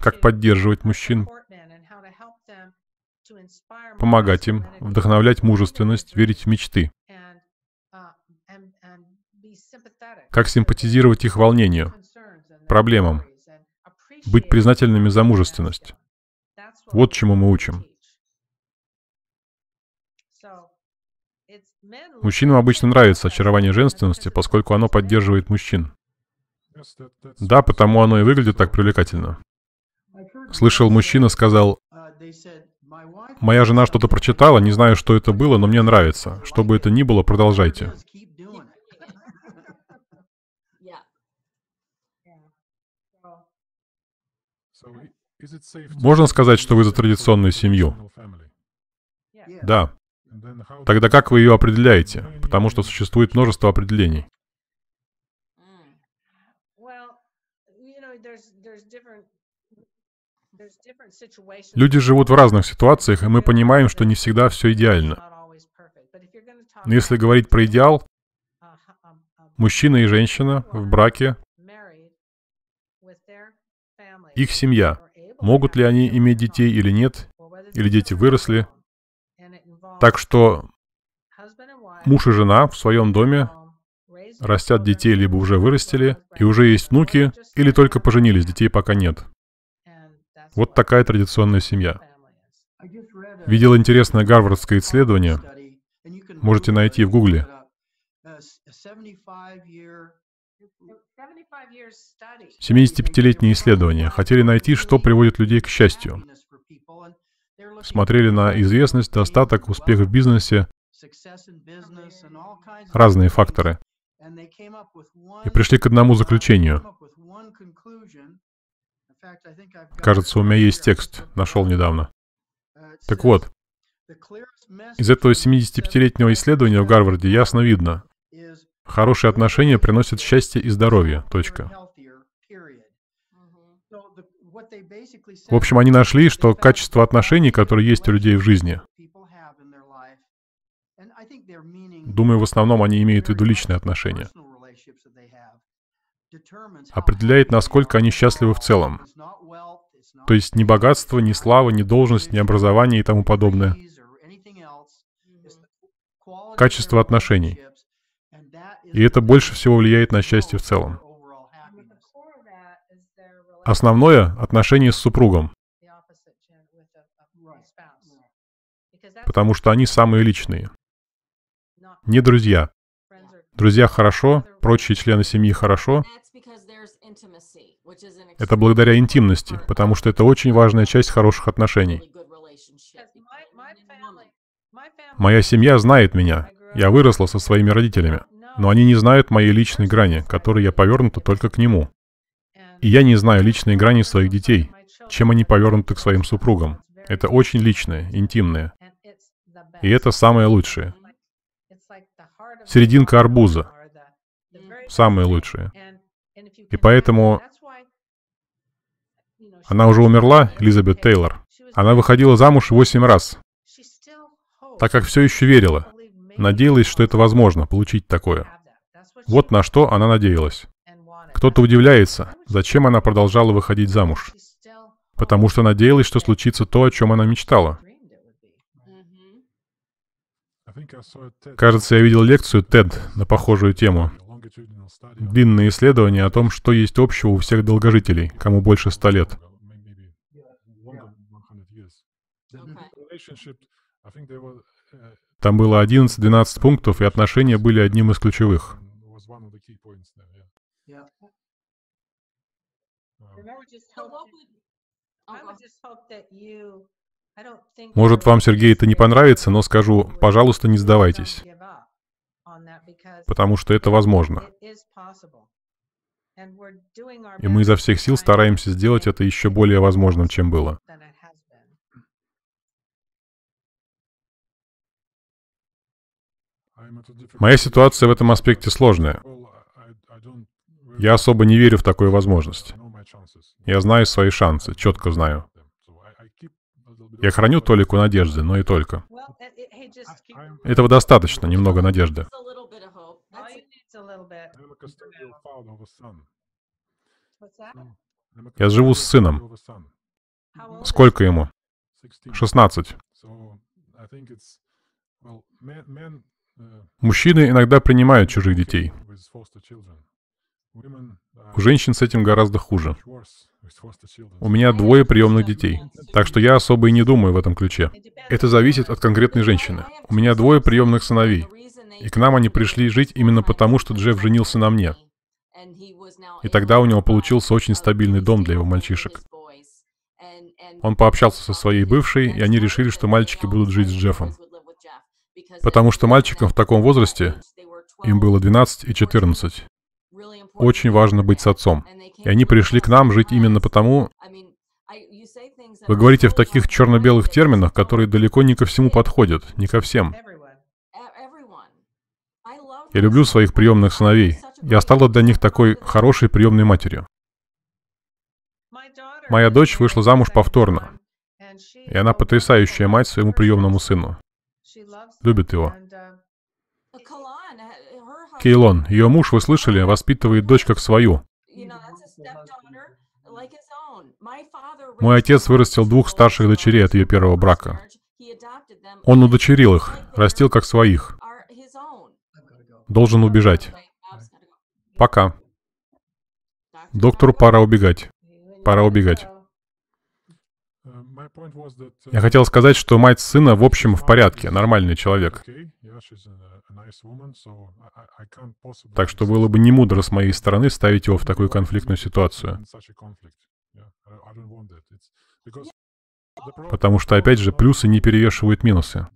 как поддерживать мужчин, помогать им, вдохновлять мужественность, верить в мечты, как симпатизировать их волнению, проблемам, быть признательными за мужественность. Вот чему мы учим. Мужчинам обычно нравится очарование женственности, поскольку оно поддерживает мужчин. Да, потому оно и выглядит так привлекательно. Слышал, мужчина сказал: «Моя жена что-то прочитала, не знаю, что это было, но мне нравится. Что бы это ни было, продолжайте». Можно сказать, что вы за традиционную семью? Да. Тогда как вы ее определяете? Потому что существует множество определений. Люди живут в разных ситуациях, и мы понимаем, что не всегда все идеально. Но если говорить про идеал, мужчина и женщина в браке, их семья, могут ли они иметь детей или нет, или дети выросли. Так что муж и жена в своем доме растят детей, либо уже вырастили, и уже есть внуки, или только поженились, детей пока нет. Вот такая традиционная семья. Видел интересное гарвардское исследование, можете найти в Гугле. 75-летнее исследование. Хотели найти, что приводит людей к счастью. Смотрели на известность, достаток, успех в бизнесе, разные факторы. И пришли к одному заключению. Кажется, у меня есть текст, нашел недавно. Так вот, из этого 75-летнего исследования в Гарварде ясно видно: хорошие отношения приносят счастье и здоровье. Точка. В общем, они нашли, что качество отношений, которые есть у людей в жизни, думаю, в основном они имеют в виду личные отношения, определяет, насколько они счастливы в целом. То есть ни богатство, ни слава, ни должность, ни образование и тому подобное. Качество отношений. И это больше всего влияет на счастье в целом. Основное — отношение с супругом. Потому что они самые личные. Не друзья. Друзья хорошо, прочие члены семьи хорошо. Это благодаря интимности, потому что это очень важная часть хороших отношений. Моя семья знает меня. Я выросла со своими родителями, но они не знают моей личной грани, которой я повернута только к нему. И я не знаю личной грани своих детей, чем они повернуты к своим супругам. Это очень личное, интимное. И это самое лучшее. Серединка арбуза. Самое лучшее. И поэтому... Она уже умерла, Элизабет Тейлор. Она выходила замуж 8 раз, так как все еще верила. Надеялась, что это возможно, получить такое. Вот на что она надеялась. Кто-то удивляется, зачем она продолжала выходить замуж. Потому что надеялась, что случится то, о чем она мечтала. Кажется, я видел лекцию TED на похожую тему. Длинное исследование о том, что есть общего у всех долгожителей, кому больше 100 лет. Там было 11-12 пунктов, и отношения были одним из ключевых. Может, вам, Сергей, это не понравится, но скажу, пожалуйста, не сдавайтесь. Потому что это возможно. И мы изо всех сил стараемся сделать это еще более возможным, чем было. Моя ситуация в этом аспекте сложная. Я особо не верю в такую возможность. Я знаю свои шансы, четко знаю. Я храню толику надежды, но и только. Этого достаточно, немного надежды. Я живу с сыном. Сколько ему? 16. Мужчины иногда принимают чужих детей. У женщин с этим гораздо хуже. У меня 2 приемных детей, так что я особо и не думаю в этом ключе. Это зависит от конкретной женщины. У меня 2 приемных сыновей, и к нам они пришли жить именно потому, что Джефф женился на мне. И тогда у него получился очень стабильный дом для его мальчишек. Он пообщался со своей бывшей, и они решили, что мальчики будут жить с Джеффом. Потому что мальчикам в таком возрасте, им было 12 и 14, очень важно быть с отцом. И они пришли к нам жить именно потому... Вы говорите в таких черно-белых терминах, которые далеко не ко всему подходят, не ко всем. Я люблю своих приемных сыновей. Я стала для них такой хорошей приемной матерью. Моя дочь вышла замуж повторно. И она потрясающая мать своему приемному сыну. Любит его. Кейлон, ее муж, вы слышали, воспитывает дочь как свою. Мой отец вырастил 2 старших дочерей от ее первого брака. Он удочерил их, растил как своих. Должен убежать. Пока. Доктору пора убегать. Пора убегать. Я хотел сказать, что мать сына, в общем, в порядке, нормальный человек. Так что было бы немудро с моей стороны ставить его в такую конфликтную ситуацию. Потому что, опять же, плюсы не перевешивают минусы.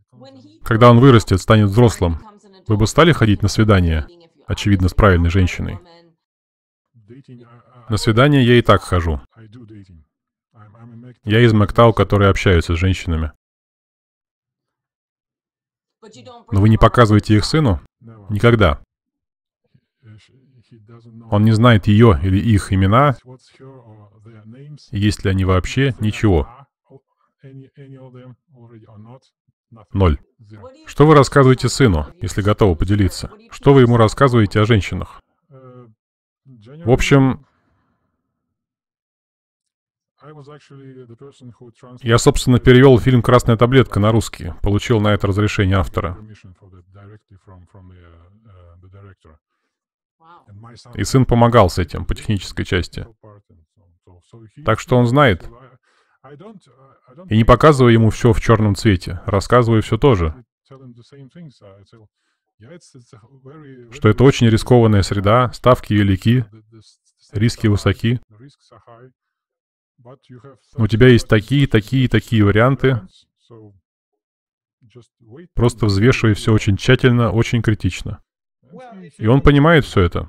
Когда он вырастет, станет взрослым, вы бы стали ходить на свидание, очевидно, с правильной женщиной? На свидание я и так хожу. Я из Мэктау, которые общаются с женщинами. Но вы не показываете их сыну? Никогда. Он не знает ее или их имена, есть ли они вообще, ничего. 0. Что вы рассказываете сыну, если готовы поделиться? Что вы ему рассказываете о женщинах? В общем... Я, собственно, перевел фильм «Красная таблетка» на русский, получил на это разрешение автора. И сын помогал с этим по технической части. Так что он знает. И не показываю ему все в черном цвете, рассказываю все то же. что это очень рискованная среда, ставки велики, риски высоки. У тебя есть такие варианты. Просто взвешивай все очень тщательно, очень критично. И он понимает все это.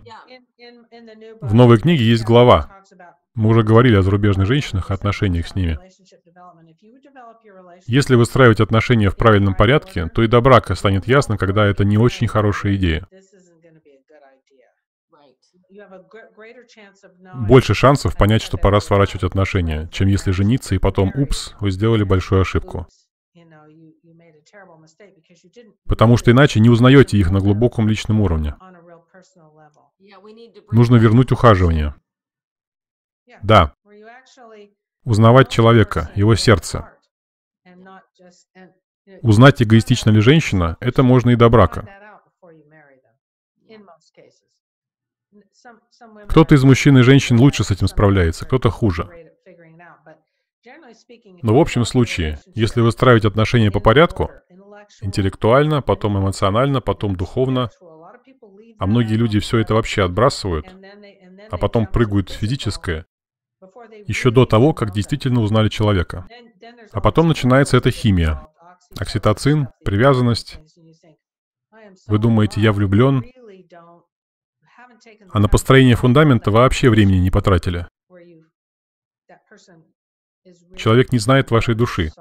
В новой книге есть глава. Мы уже говорили о зарубежных женщинах, о отношениях с ними. Если выстраивать отношения в правильном порядке, то и до брака станет ясно, когда это не очень хорошая идея. Больше шансов понять, что пора сворачивать отношения, чем если жениться и потом «упс, вы сделали большую ошибку». Потому что иначе не узнаете их на глубоком личном уровне. Нужно вернуть ухаживание. Да. Узнавать человека, его сердце. Узнать, эгоистична ли женщина, это можно и до брака. Кто-то из мужчин и женщин лучше с этим справляется, кто-то хуже. Но в общем случае, если выстраивать отношения по порядку, интеллектуально, потом эмоционально, потом духовно, а многие люди все это вообще отбрасывают, а потом прыгают в физическое, еще до того, как действительно узнали человека. А потом начинается эта химия. Окситоцин, привязанность. Вы думаете, я влюблен? А на построение фундамента вообще времени не потратили. Человек не знает вашей души.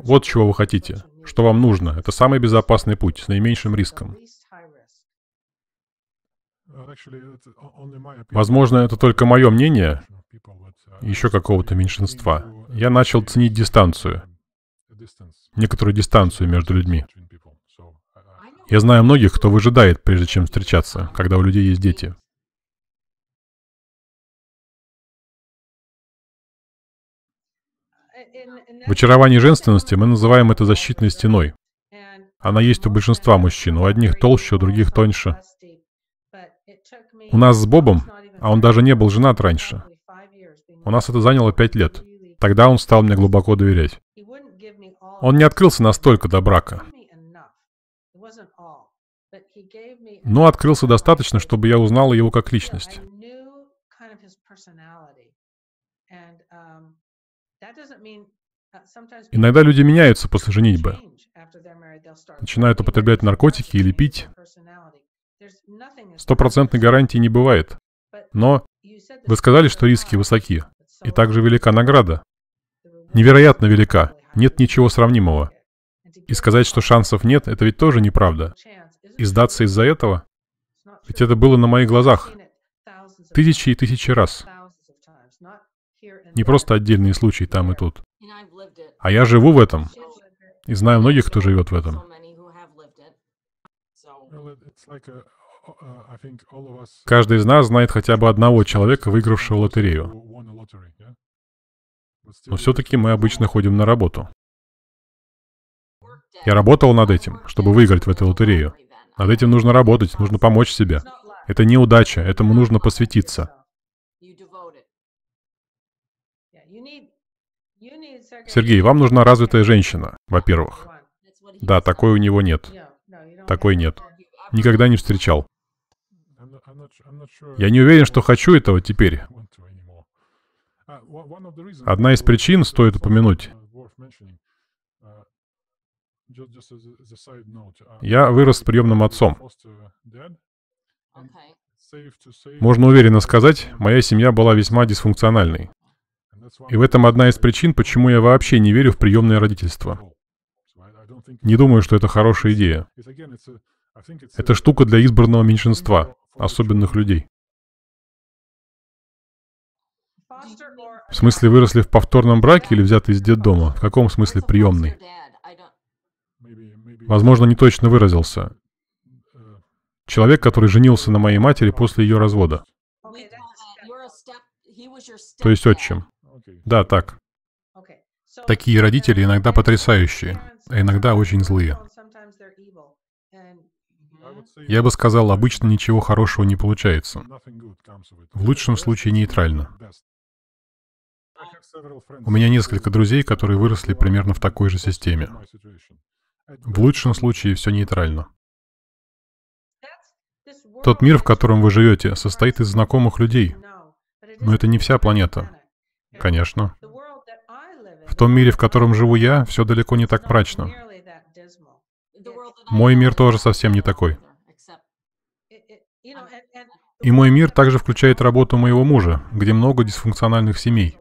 Вот чего вы хотите, что вам нужно. Это самый безопасный путь, с наименьшим риском. Возможно, это только мое мнение, еще какого-то меньшинства. Я начал ценить дистанцию, некоторую дистанцию между людьми. Я знаю многих, кто выжидает, прежде чем встречаться, когда у людей есть дети. В очаровании женственности мы называем это защитной стеной. Она есть у большинства мужчин, у одних толще, у других тоньше. У нас с Бобом, а он даже не был женат раньше, у нас это заняло 5 лет. Тогда он стал мне глубоко доверять. Он не открылся настолько до брака, но открылся достаточно, чтобы я узнала его как личность. Иногда люди меняются после женитьбы, начинают употреблять наркотики или пить. Стопроцентной гарантии не бывает. Но вы сказали, что риски высоки, и также велика награда. Невероятно велика, нет ничего сравнимого. И сказать, что шансов нет, это ведь тоже неправда. И сдаться из-за этого? Ведь это было на моих глазах. Тысячи и тысячи раз. Не просто отдельные случаи там и тут. А я живу в этом. И знаю многих, кто живет в этом. Каждый из нас знает хотя бы одного человека, выигравшего лотерею. Но все-таки мы обычно ходим на работу. Я работал над этим, чтобы выиграть в эту лотерею. Над этим нужно работать, нужно помочь себе. Это не удача, этому нужно посвятиться. Сергей, вам нужна развитая женщина, во-первых. Да, такой у него нет. Такой нет. Никогда не встречал. Я не уверен, что хочу этого теперь. Одна из причин, стоит упомянуть. Я вырос с приемным отцом. Можно уверенно сказать, моя семья была весьма дисфункциональной. И в этом одна из причин, почему я вообще не верю в приемное родительство. Не думаю, что это хорошая идея. Это штука для избранного меньшинства, особенных людей. В смысле, выросли в повторном браке или взяты из детдома? В каком смысле приемный? Возможно, не точно выразился. Человек, который женился на моей матери после ее развода. То есть отчим. Да, так. Такие родители иногда потрясающие, а иногда очень злые. Я бы сказал, обычно ничего хорошего не получается. В лучшем случае нейтрально. У меня несколько друзей, которые выросли примерно в такой же системе. В лучшем случае все нейтрально. Тот мир, в котором вы живете, состоит из знакомых людей. Но это не вся планета. Конечно. В том мире, в котором живу я, все далеко не так мрачно. Мой мир тоже совсем не такой. И мой мир также включает работу моего мужа, где много дисфункциональных семей.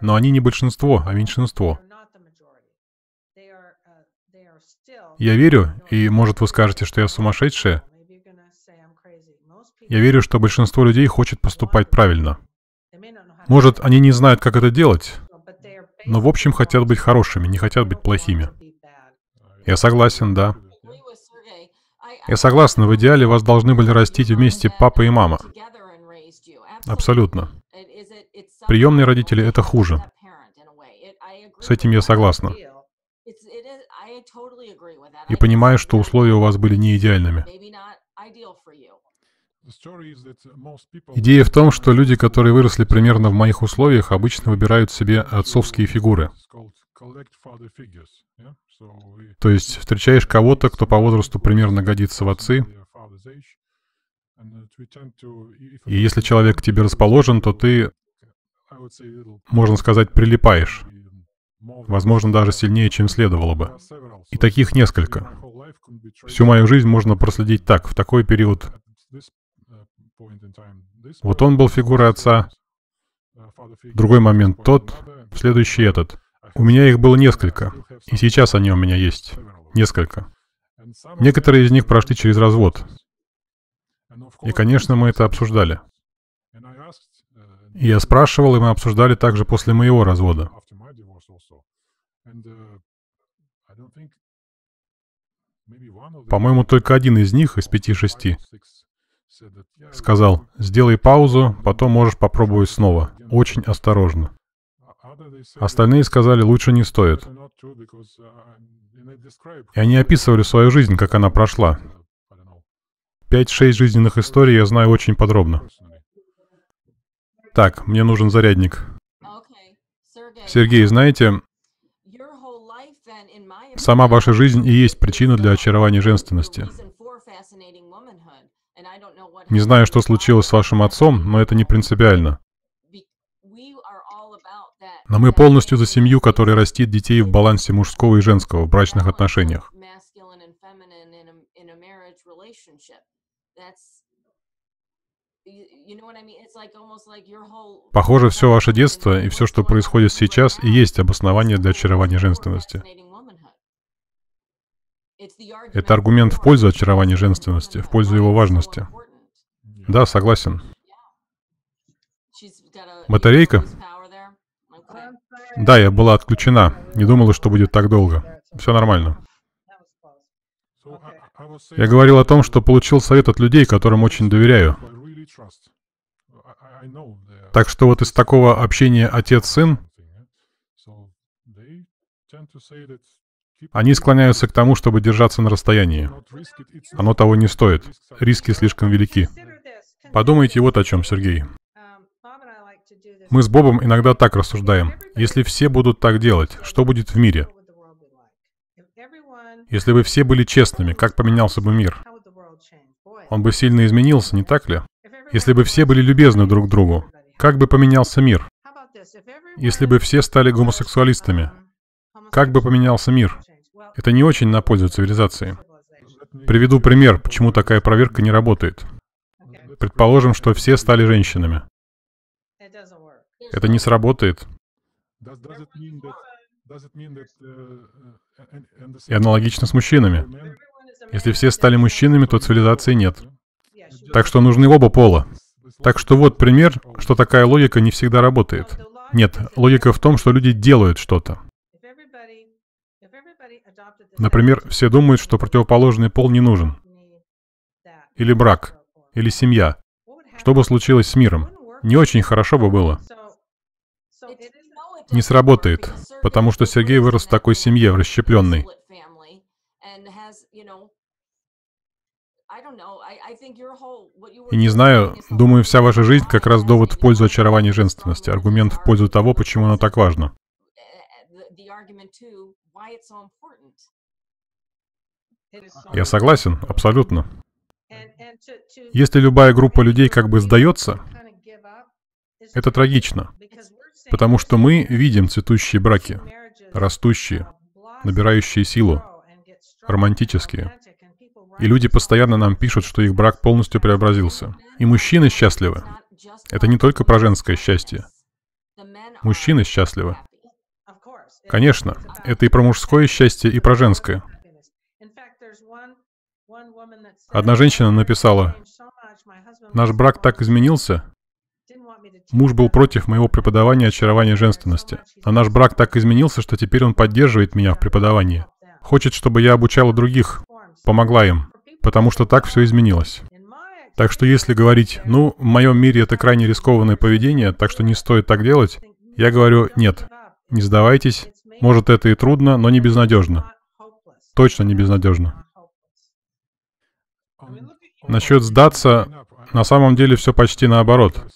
Но они не большинство, а меньшинство. Я верю, и, может, вы скажете, что я сумасшедшая, я верю, что большинство людей хочет поступать правильно. Может, они не знают, как это делать, но, в общем, хотят быть хорошими, не хотят быть плохими. Я согласен, да. Я согласна, в идеале вас должны были растить вместе папа и мама. Абсолютно. Приемные родители — это хуже. С этим я согласна. И понимаю, что условия у вас были не идеальными. Идея в том, что люди, которые выросли примерно в моих условиях, обычно выбирают себе отцовские фигуры. То есть встречаешь кого-то, кто по возрасту примерно годится в отцы, и если человек к тебе расположен, то ты, можно сказать, прилипаешь. Возможно, даже сильнее, чем следовало бы. И таких несколько. Всю мою жизнь можно проследить так, в такой период. Вот он был фигурой отца, другой момент тот, следующий этот. У меня их было несколько, и сейчас они у меня есть. Несколько. Некоторые из них прошли через развод. И, конечно, мы это обсуждали. И я спрашивал, и мы обсуждали также после моего развода. По-моему, только один из них, из 5-6, сказал: «Сделай паузу, потом можешь попробовать снова. Очень осторожно». Остальные сказали: «Лучше не стоит». И они описывали свою жизнь, как она прошла. 5-6 жизненных историй я знаю очень подробно. Так, мне нужен зарядник. Сергей, знаете, сама ваша жизнь и есть причина для очарования женственности. Не знаю, что случилось с вашим отцом, но это не принципиально. Но мы полностью за семью, которая растит детей в балансе мужского и женского в брачных отношениях. Похоже, все ваше детство и все, что происходит сейчас, и есть обоснование для очарования женственности. Это аргумент в пользу очарования женственности, в пользу его важности. Да, согласен. Батарейка? Да, я была отключена. Не думала, что будет так долго. Все нормально. Я говорил о том, что получил совет от людей, которым очень доверяю. Так что вот из такого общения отец-сын, они склоняются к тому, чтобы держаться на расстоянии. Оно того не стоит. Риски слишком велики. Подумайте вот о чем, Сергей. Мы с Бобом иногда так рассуждаем. Если все будут так делать, что будет в мире? Если бы все были честными, как поменялся бы мир? Он бы сильно изменился, не так ли? Если бы все были любезны друг к другу, как бы поменялся мир? Если бы все стали гомосексуалистами, как бы поменялся мир? Это не очень на пользу цивилизации. Приведу пример, почему такая проверка не работает. Предположим, что все стали женщинами. Это не сработает. И аналогично с мужчинами. Если все стали мужчинами, то цивилизации нет. Так что нужны оба пола. Так что вот пример, что такая логика не всегда работает. Нет, логика в том, что люди делают что-то. Например, все думают, что противоположный пол не нужен. Или брак, или семья. Что бы случилось с миром? Не очень хорошо бы было. Не сработает, потому что Сергей вырос в такой семье, в расщепленной. И не знаю, думаю, вся ваша жизнь как раз довод в пользу очарования женственности, аргумент в пользу того, почему оно так важно. the argument too why it's so important. Я согласен, абсолютно. Если любая группа людей как бы сдается, это трагично, потому что мы видим цветущие браки, растущие, набирающие силу, романтические. И люди постоянно нам пишут, что их брак полностью преобразился. И мужчины счастливы. Это не только про женское счастье. Мужчины счастливы. Конечно, это и про мужское счастье, и про женское. Одна женщина написала: «Наш брак так изменился. Муж был против моего преподавания очарования женственности. А наш брак так изменился, что теперь он поддерживает меня в преподавании. Хочет, чтобы я обучала других, помогла им, потому что так все изменилось». Так что если говорить, ну, в моем мире это крайне рискованное поведение, так что не стоит так делать, я говорю, нет, не сдавайтесь, может это и трудно, но не безнадежно. Точно не безнадежно. Насчет сдаться, на самом деле все почти наоборот.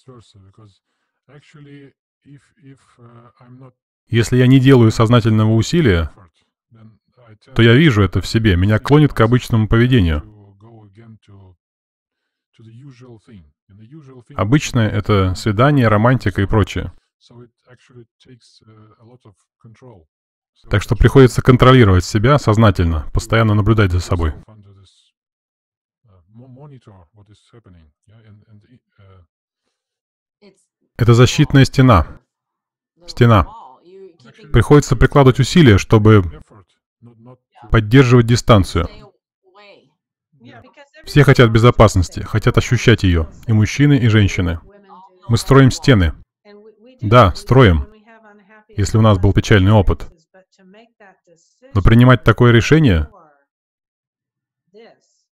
Если я не делаю сознательного усилия, то я вижу это в себе, меня клонит к обычному поведению. Обычное — это свидание, романтика и прочее. Так что приходится контролировать себя сознательно, постоянно наблюдать за собой. Это защитная стена. Стена. Приходится прикладывать усилия, чтобы поддерживать дистанцию. Все хотят безопасности, хотят ощущать ее, и мужчины, и женщины. Мы строим стены. Да, строим, если у нас был печальный опыт. Но принимать такое решение,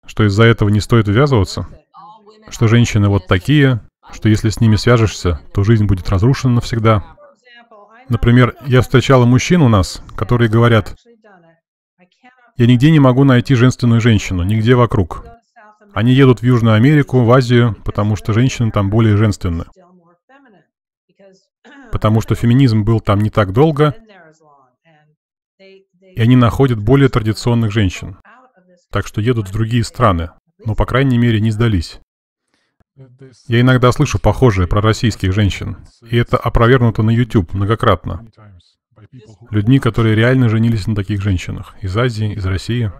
что из-за этого не стоит ввязываться, что женщины вот такие, что если с ними свяжешься, то жизнь будет разрушена навсегда. Например, я встречала мужчин у нас, которые говорят: «Я нигде не могу найти женственную женщину, нигде вокруг». Они едут в Южную Америку, в Азию, потому что женщины там более женственны. Потому что феминизм был там не так долго, и они находят более традиционных женщин. Так что едут в другие страны, но, по крайней мере, не сдались. Я иногда слышу похожее про российских женщин, и это опровергнуто на YouTube многократно. Людьми, которые реально женились на таких женщинах. Из Азии, из России.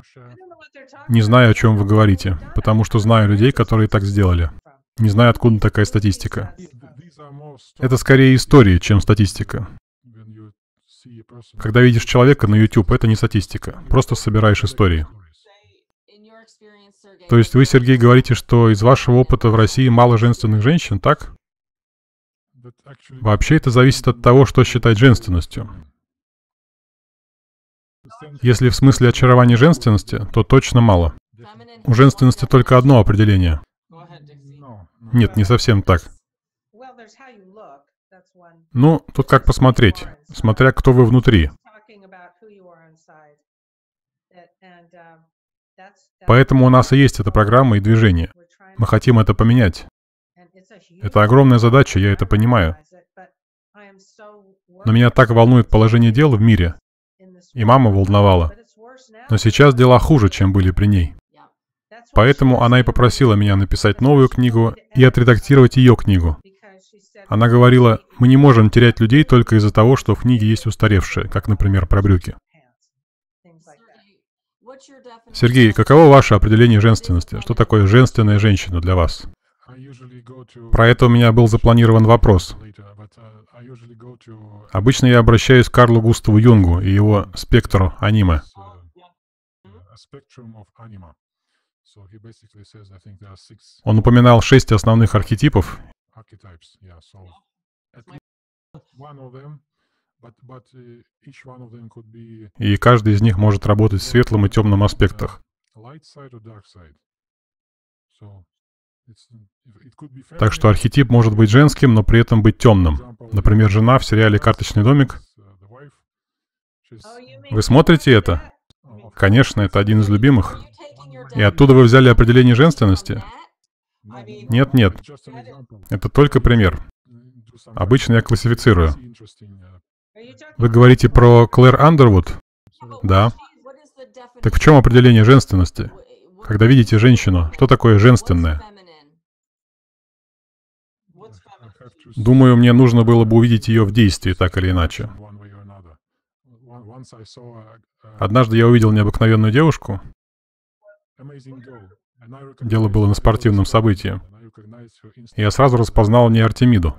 Не знаю, о чем вы говорите, потому что знаю людей, которые так сделали. Не знаю, откуда такая статистика. Это скорее истории, чем статистика. Когда видишь человека на YouTube, это не статистика. Просто собираешь истории. То есть вы, Сергей, говорите, что из вашего опыта в России мало женственных женщин, так? Вообще это зависит от того, что считать женственностью. Если в смысле очарования женственности, то точно мало. У женственности только одно определение. Нет, не совсем так. Ну, тут как посмотреть, смотря кто вы внутри. Поэтому у нас и есть эта программа и движение. Мы хотим это поменять. Это огромная задача, я это понимаю. Но меня так волнует положение дел в мире. И мама волновала. Но сейчас дела хуже, чем были при ней. Поэтому она и попросила меня написать новую книгу и отредактировать ее книгу. Она говорила: мы не можем терять людей только из-за того, что в книге есть устаревшие, как, например, про брюки. Сергей, каково ваше определение женственности? Что такое женственная женщина для вас? Про это у меня был запланирован вопрос. Обычно я обращаюсь к Карлу Густаву Юнгу и его спектру аниме. Он упоминал 6 основных архетипов. И каждый из них может работать в светлом и темном аспектах. Так что архетип может быть женским, но при этом быть темным. Например, жена в сериале «Карточный домик». Вы смотрите это? Конечно, это один из любимых. И оттуда вы взяли определение женственности? Нет, нет. Это только пример. Обычно я классифицирую. Вы говорите про Клэр Андервуд? Да. Так в чем определение женственности? Когда видите женщину, что такое женственное? Думаю, мне нужно было бы увидеть ее в действии, так или иначе. Однажды я увидел необыкновенную девушку. Дело было на спортивном событии. Я сразу распознал в ней Артемиду.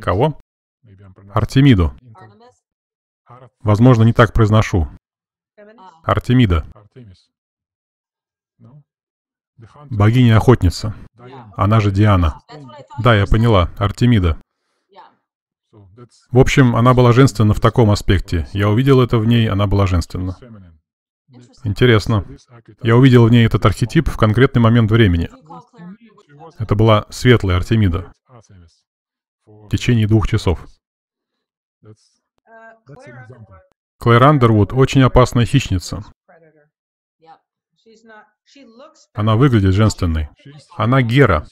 Кого? Артемиду. Возможно, не так произношу. Артемида. Богиня-охотница. Она же Диана. Да, я поняла. Артемида. В общем, она была женственна в таком аспекте. Я увидел это в ней, она была женственна. Интересно. Я увидел в ней этот архетип в конкретный момент времени. Это была светлая Артемида. В течение 2 часов. Клэр Андервуд очень опасная хищница. Она выглядит женственной. Она Гера.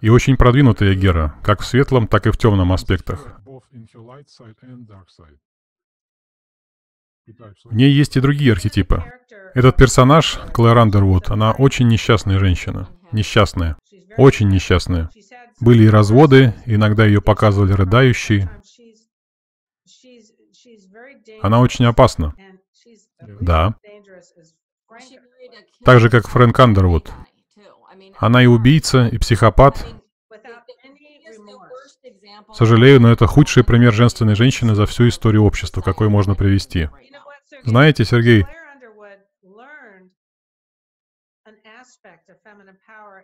И очень продвинутая Гера, как в светлом, так и в темном аспектах. В ней есть и другие архетипы. Этот персонаж, Клэр Андервуд, она очень несчастная женщина. Несчастная. Очень несчастная. Были и разводы, иногда ее показывали рыдающей. Она очень опасна. Да. Так же, как Фрэнк Андервуд. Она и убийца, и психопат. Сожалею, но это худший пример женственной женщины за всю историю общества, какой можно привести. Знаете, Сергей,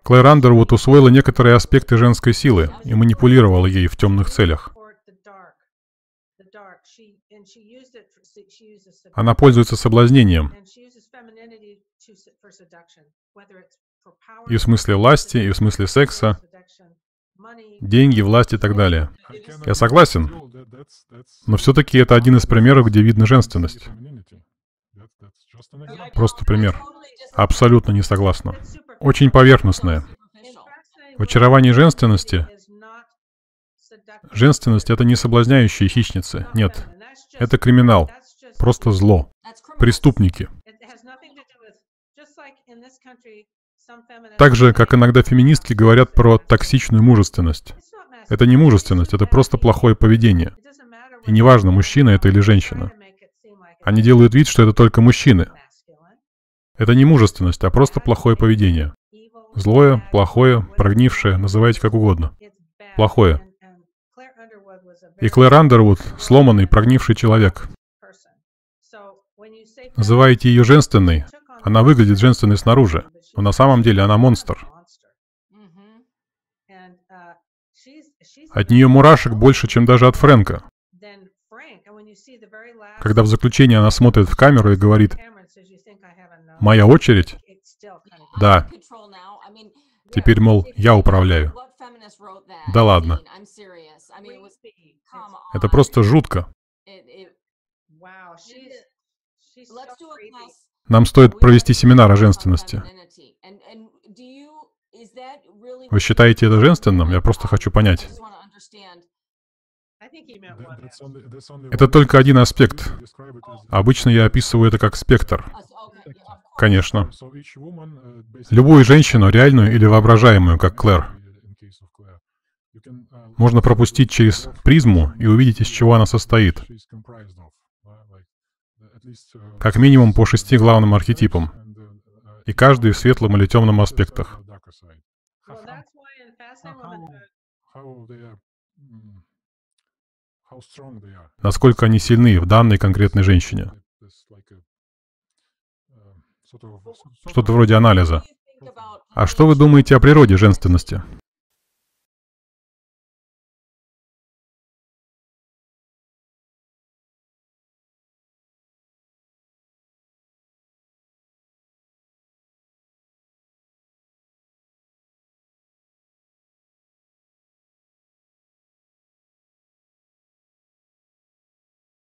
Клэр Андервуд усвоила некоторые аспекты женской силы и манипулировала ей в темных целях. Она пользуется соблазнением. И в смысле власти, и в смысле секса. Деньги, власть и так далее. Я согласен. Но все-таки это один из примеров, где видна женственность. Просто пример. Абсолютно не согласна. Очень поверхностная. В очаровании женственности... Женственность — это не соблазняющие хищницы. Нет. Это криминал. Просто зло. Преступники. Так же, как иногда феминистки говорят про токсичную мужественность. Это не мужественность, это просто плохое поведение. И неважно, мужчина это или женщина. Они делают вид, что это только мужчины. Это не мужественность, а просто плохое поведение. Злое, плохое, прогнившее, называйте как угодно. Плохое. И Клэр Андервуд — сломанный, прогнивший человек. Называете ее женственной, она выглядит женственной снаружи, но на самом деле она монстр. От нее мурашек больше, чем даже от Фрэнка. Когда в заключении она смотрит в камеру и говорит: «Моя очередь?» Да. Теперь, мол, я управляю. Да ладно. Это просто жутко. Нам стоит провести семинар о женственности. Вы считаете это женственным? Я просто хочу понять. Это только один аспект. Обычно я описываю это как спектр. Конечно. Любую женщину, реальную или воображаемую, как Клэр, можно пропустить через призму и увидеть, из чего она состоит. Как минимум по 6 главным архетипам. И каждый в светлом или темном аспектах. Насколько они сильны в данной конкретной женщине. Что-то вроде анализа. А что вы думаете о природе женственности?